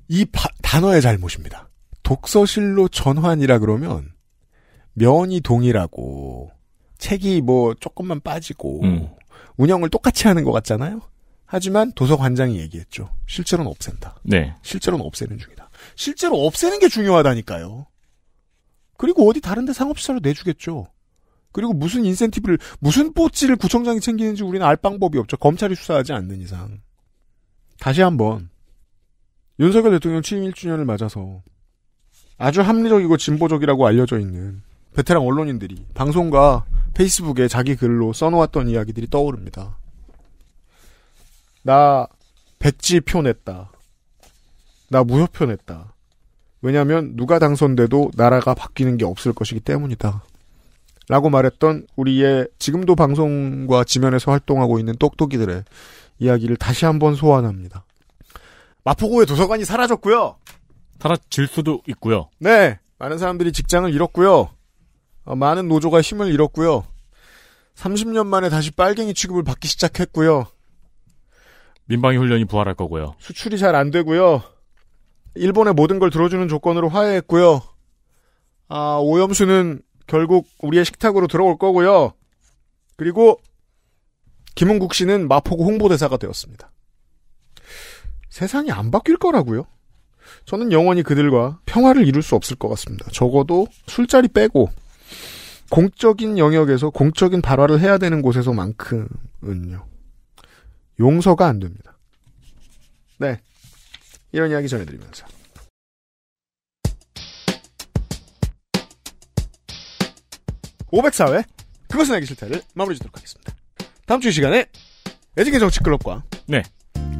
이 단어의 잘못입니다. 독서실로 전환이라 그러면 면이 동일하고 책이 뭐 조금만 빠지고 운영을 똑같이 하는 것 같잖아요? 하지만 도서관장이 얘기했죠. 실제로는 없앤다. 네. 실제로는 없애는 중이다. 실제로 없애는 게 중요하다니까요. 그리고 어디 다른 데 상업시설로 내주겠죠. 그리고 무슨 인센티브를, 무슨 뽀찌를 구청장이 챙기는지 우리는 알 방법이 없죠. 검찰이 수사하지 않는 이상. 다시 한번 윤석열 대통령 취임 1주년을 맞아서 아주 합리적이고 진보적이라고 알려져 있는 베테랑 언론인들이 방송과 페이스북에 자기 글로 써놓았던 이야기들이 떠오릅니다. 나 백지 표 냈다. 나 무효표 냈다. 왜냐하면 누가 당선돼도 나라가 바뀌는 게 없을 것이기 때문이다. 라고 말했던 우리의 지금도 방송과 지면에서 활동하고 있는 똑똑이들의 이야기를 다시 한번 소환합니다. 마포구의 도서관이 사라졌고요. 사라질 수도 있고요. 네. 많은 사람들이 직장을 잃었고요. 많은 노조가 힘을 잃었고요. 30년 만에 다시 빨갱이 취급을 받기 시작했고요. 민방위 훈련이 부활할 거고요. 수출이 잘 안 되고요. 일본의 모든 걸 들어주는 조건으로 화해했고요. 아, 오염수는 결국 우리의 식탁으로 들어올 거고요. 그리고 김흥국 씨는 마포구 홍보대사가 되었습니다. 세상이 안 바뀔 거라고요? 저는 영원히 그들과 평화를 이룰 수 없을 것 같습니다. 적어도 술자리 빼고 공적인 영역에서 공적인 발화를 해야 되는 곳에서만큼은요. 용서가 안 됩니다. 네. 이런 이야기 전해드리면서 (504회) 그것은 알기 싫다를 마무리 짓도록 하겠습니다. 다음 주 이 시간에 애증의 정치클럽과 네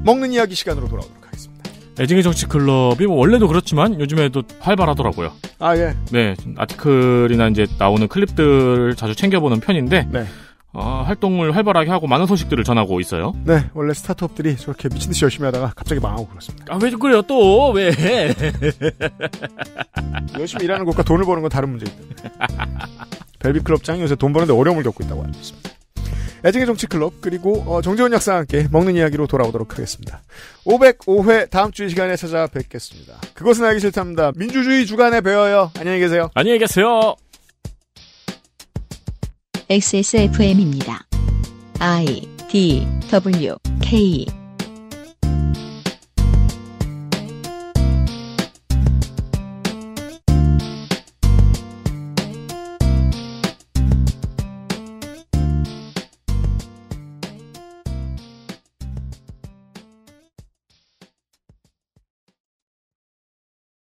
먹는 이야기 시간으로 돌아오도록 하겠습니다. 애증의 정치클럽이 뭐 원래도 그렇지만 요즘에도 활발하더라고요. 아 예. 네 아티클이나 이제 나오는 클립들을 자주 챙겨보는 편인데 네. 활동을 활발하게 하고 많은 소식들을 전하고 있어요. 네, 원래 스타트업들이 저렇게 미친듯이 열심히 하다가 갑자기 망하고 그렇습니다. 아, 왜 좀 그래요 또? 왜? 열심히 일하는 것과 돈을 버는 건 다른 문제입니다. 벨비클럽장이 요새 돈 버는데 어려움을 겪고 있다고 알고 있습니다. 애증의 정치클럽 그리고 정재훈 약사와 함께 먹는 이야기로 돌아오도록 하겠습니다. 505회 다음 주 이 시간에 찾아뵙겠습니다. 그것은 알기 싫답니다. 민주주의 주간에 배워요. 안녕히 계세요. 안녕히 계세요. XSFM입니다. I, D, W, K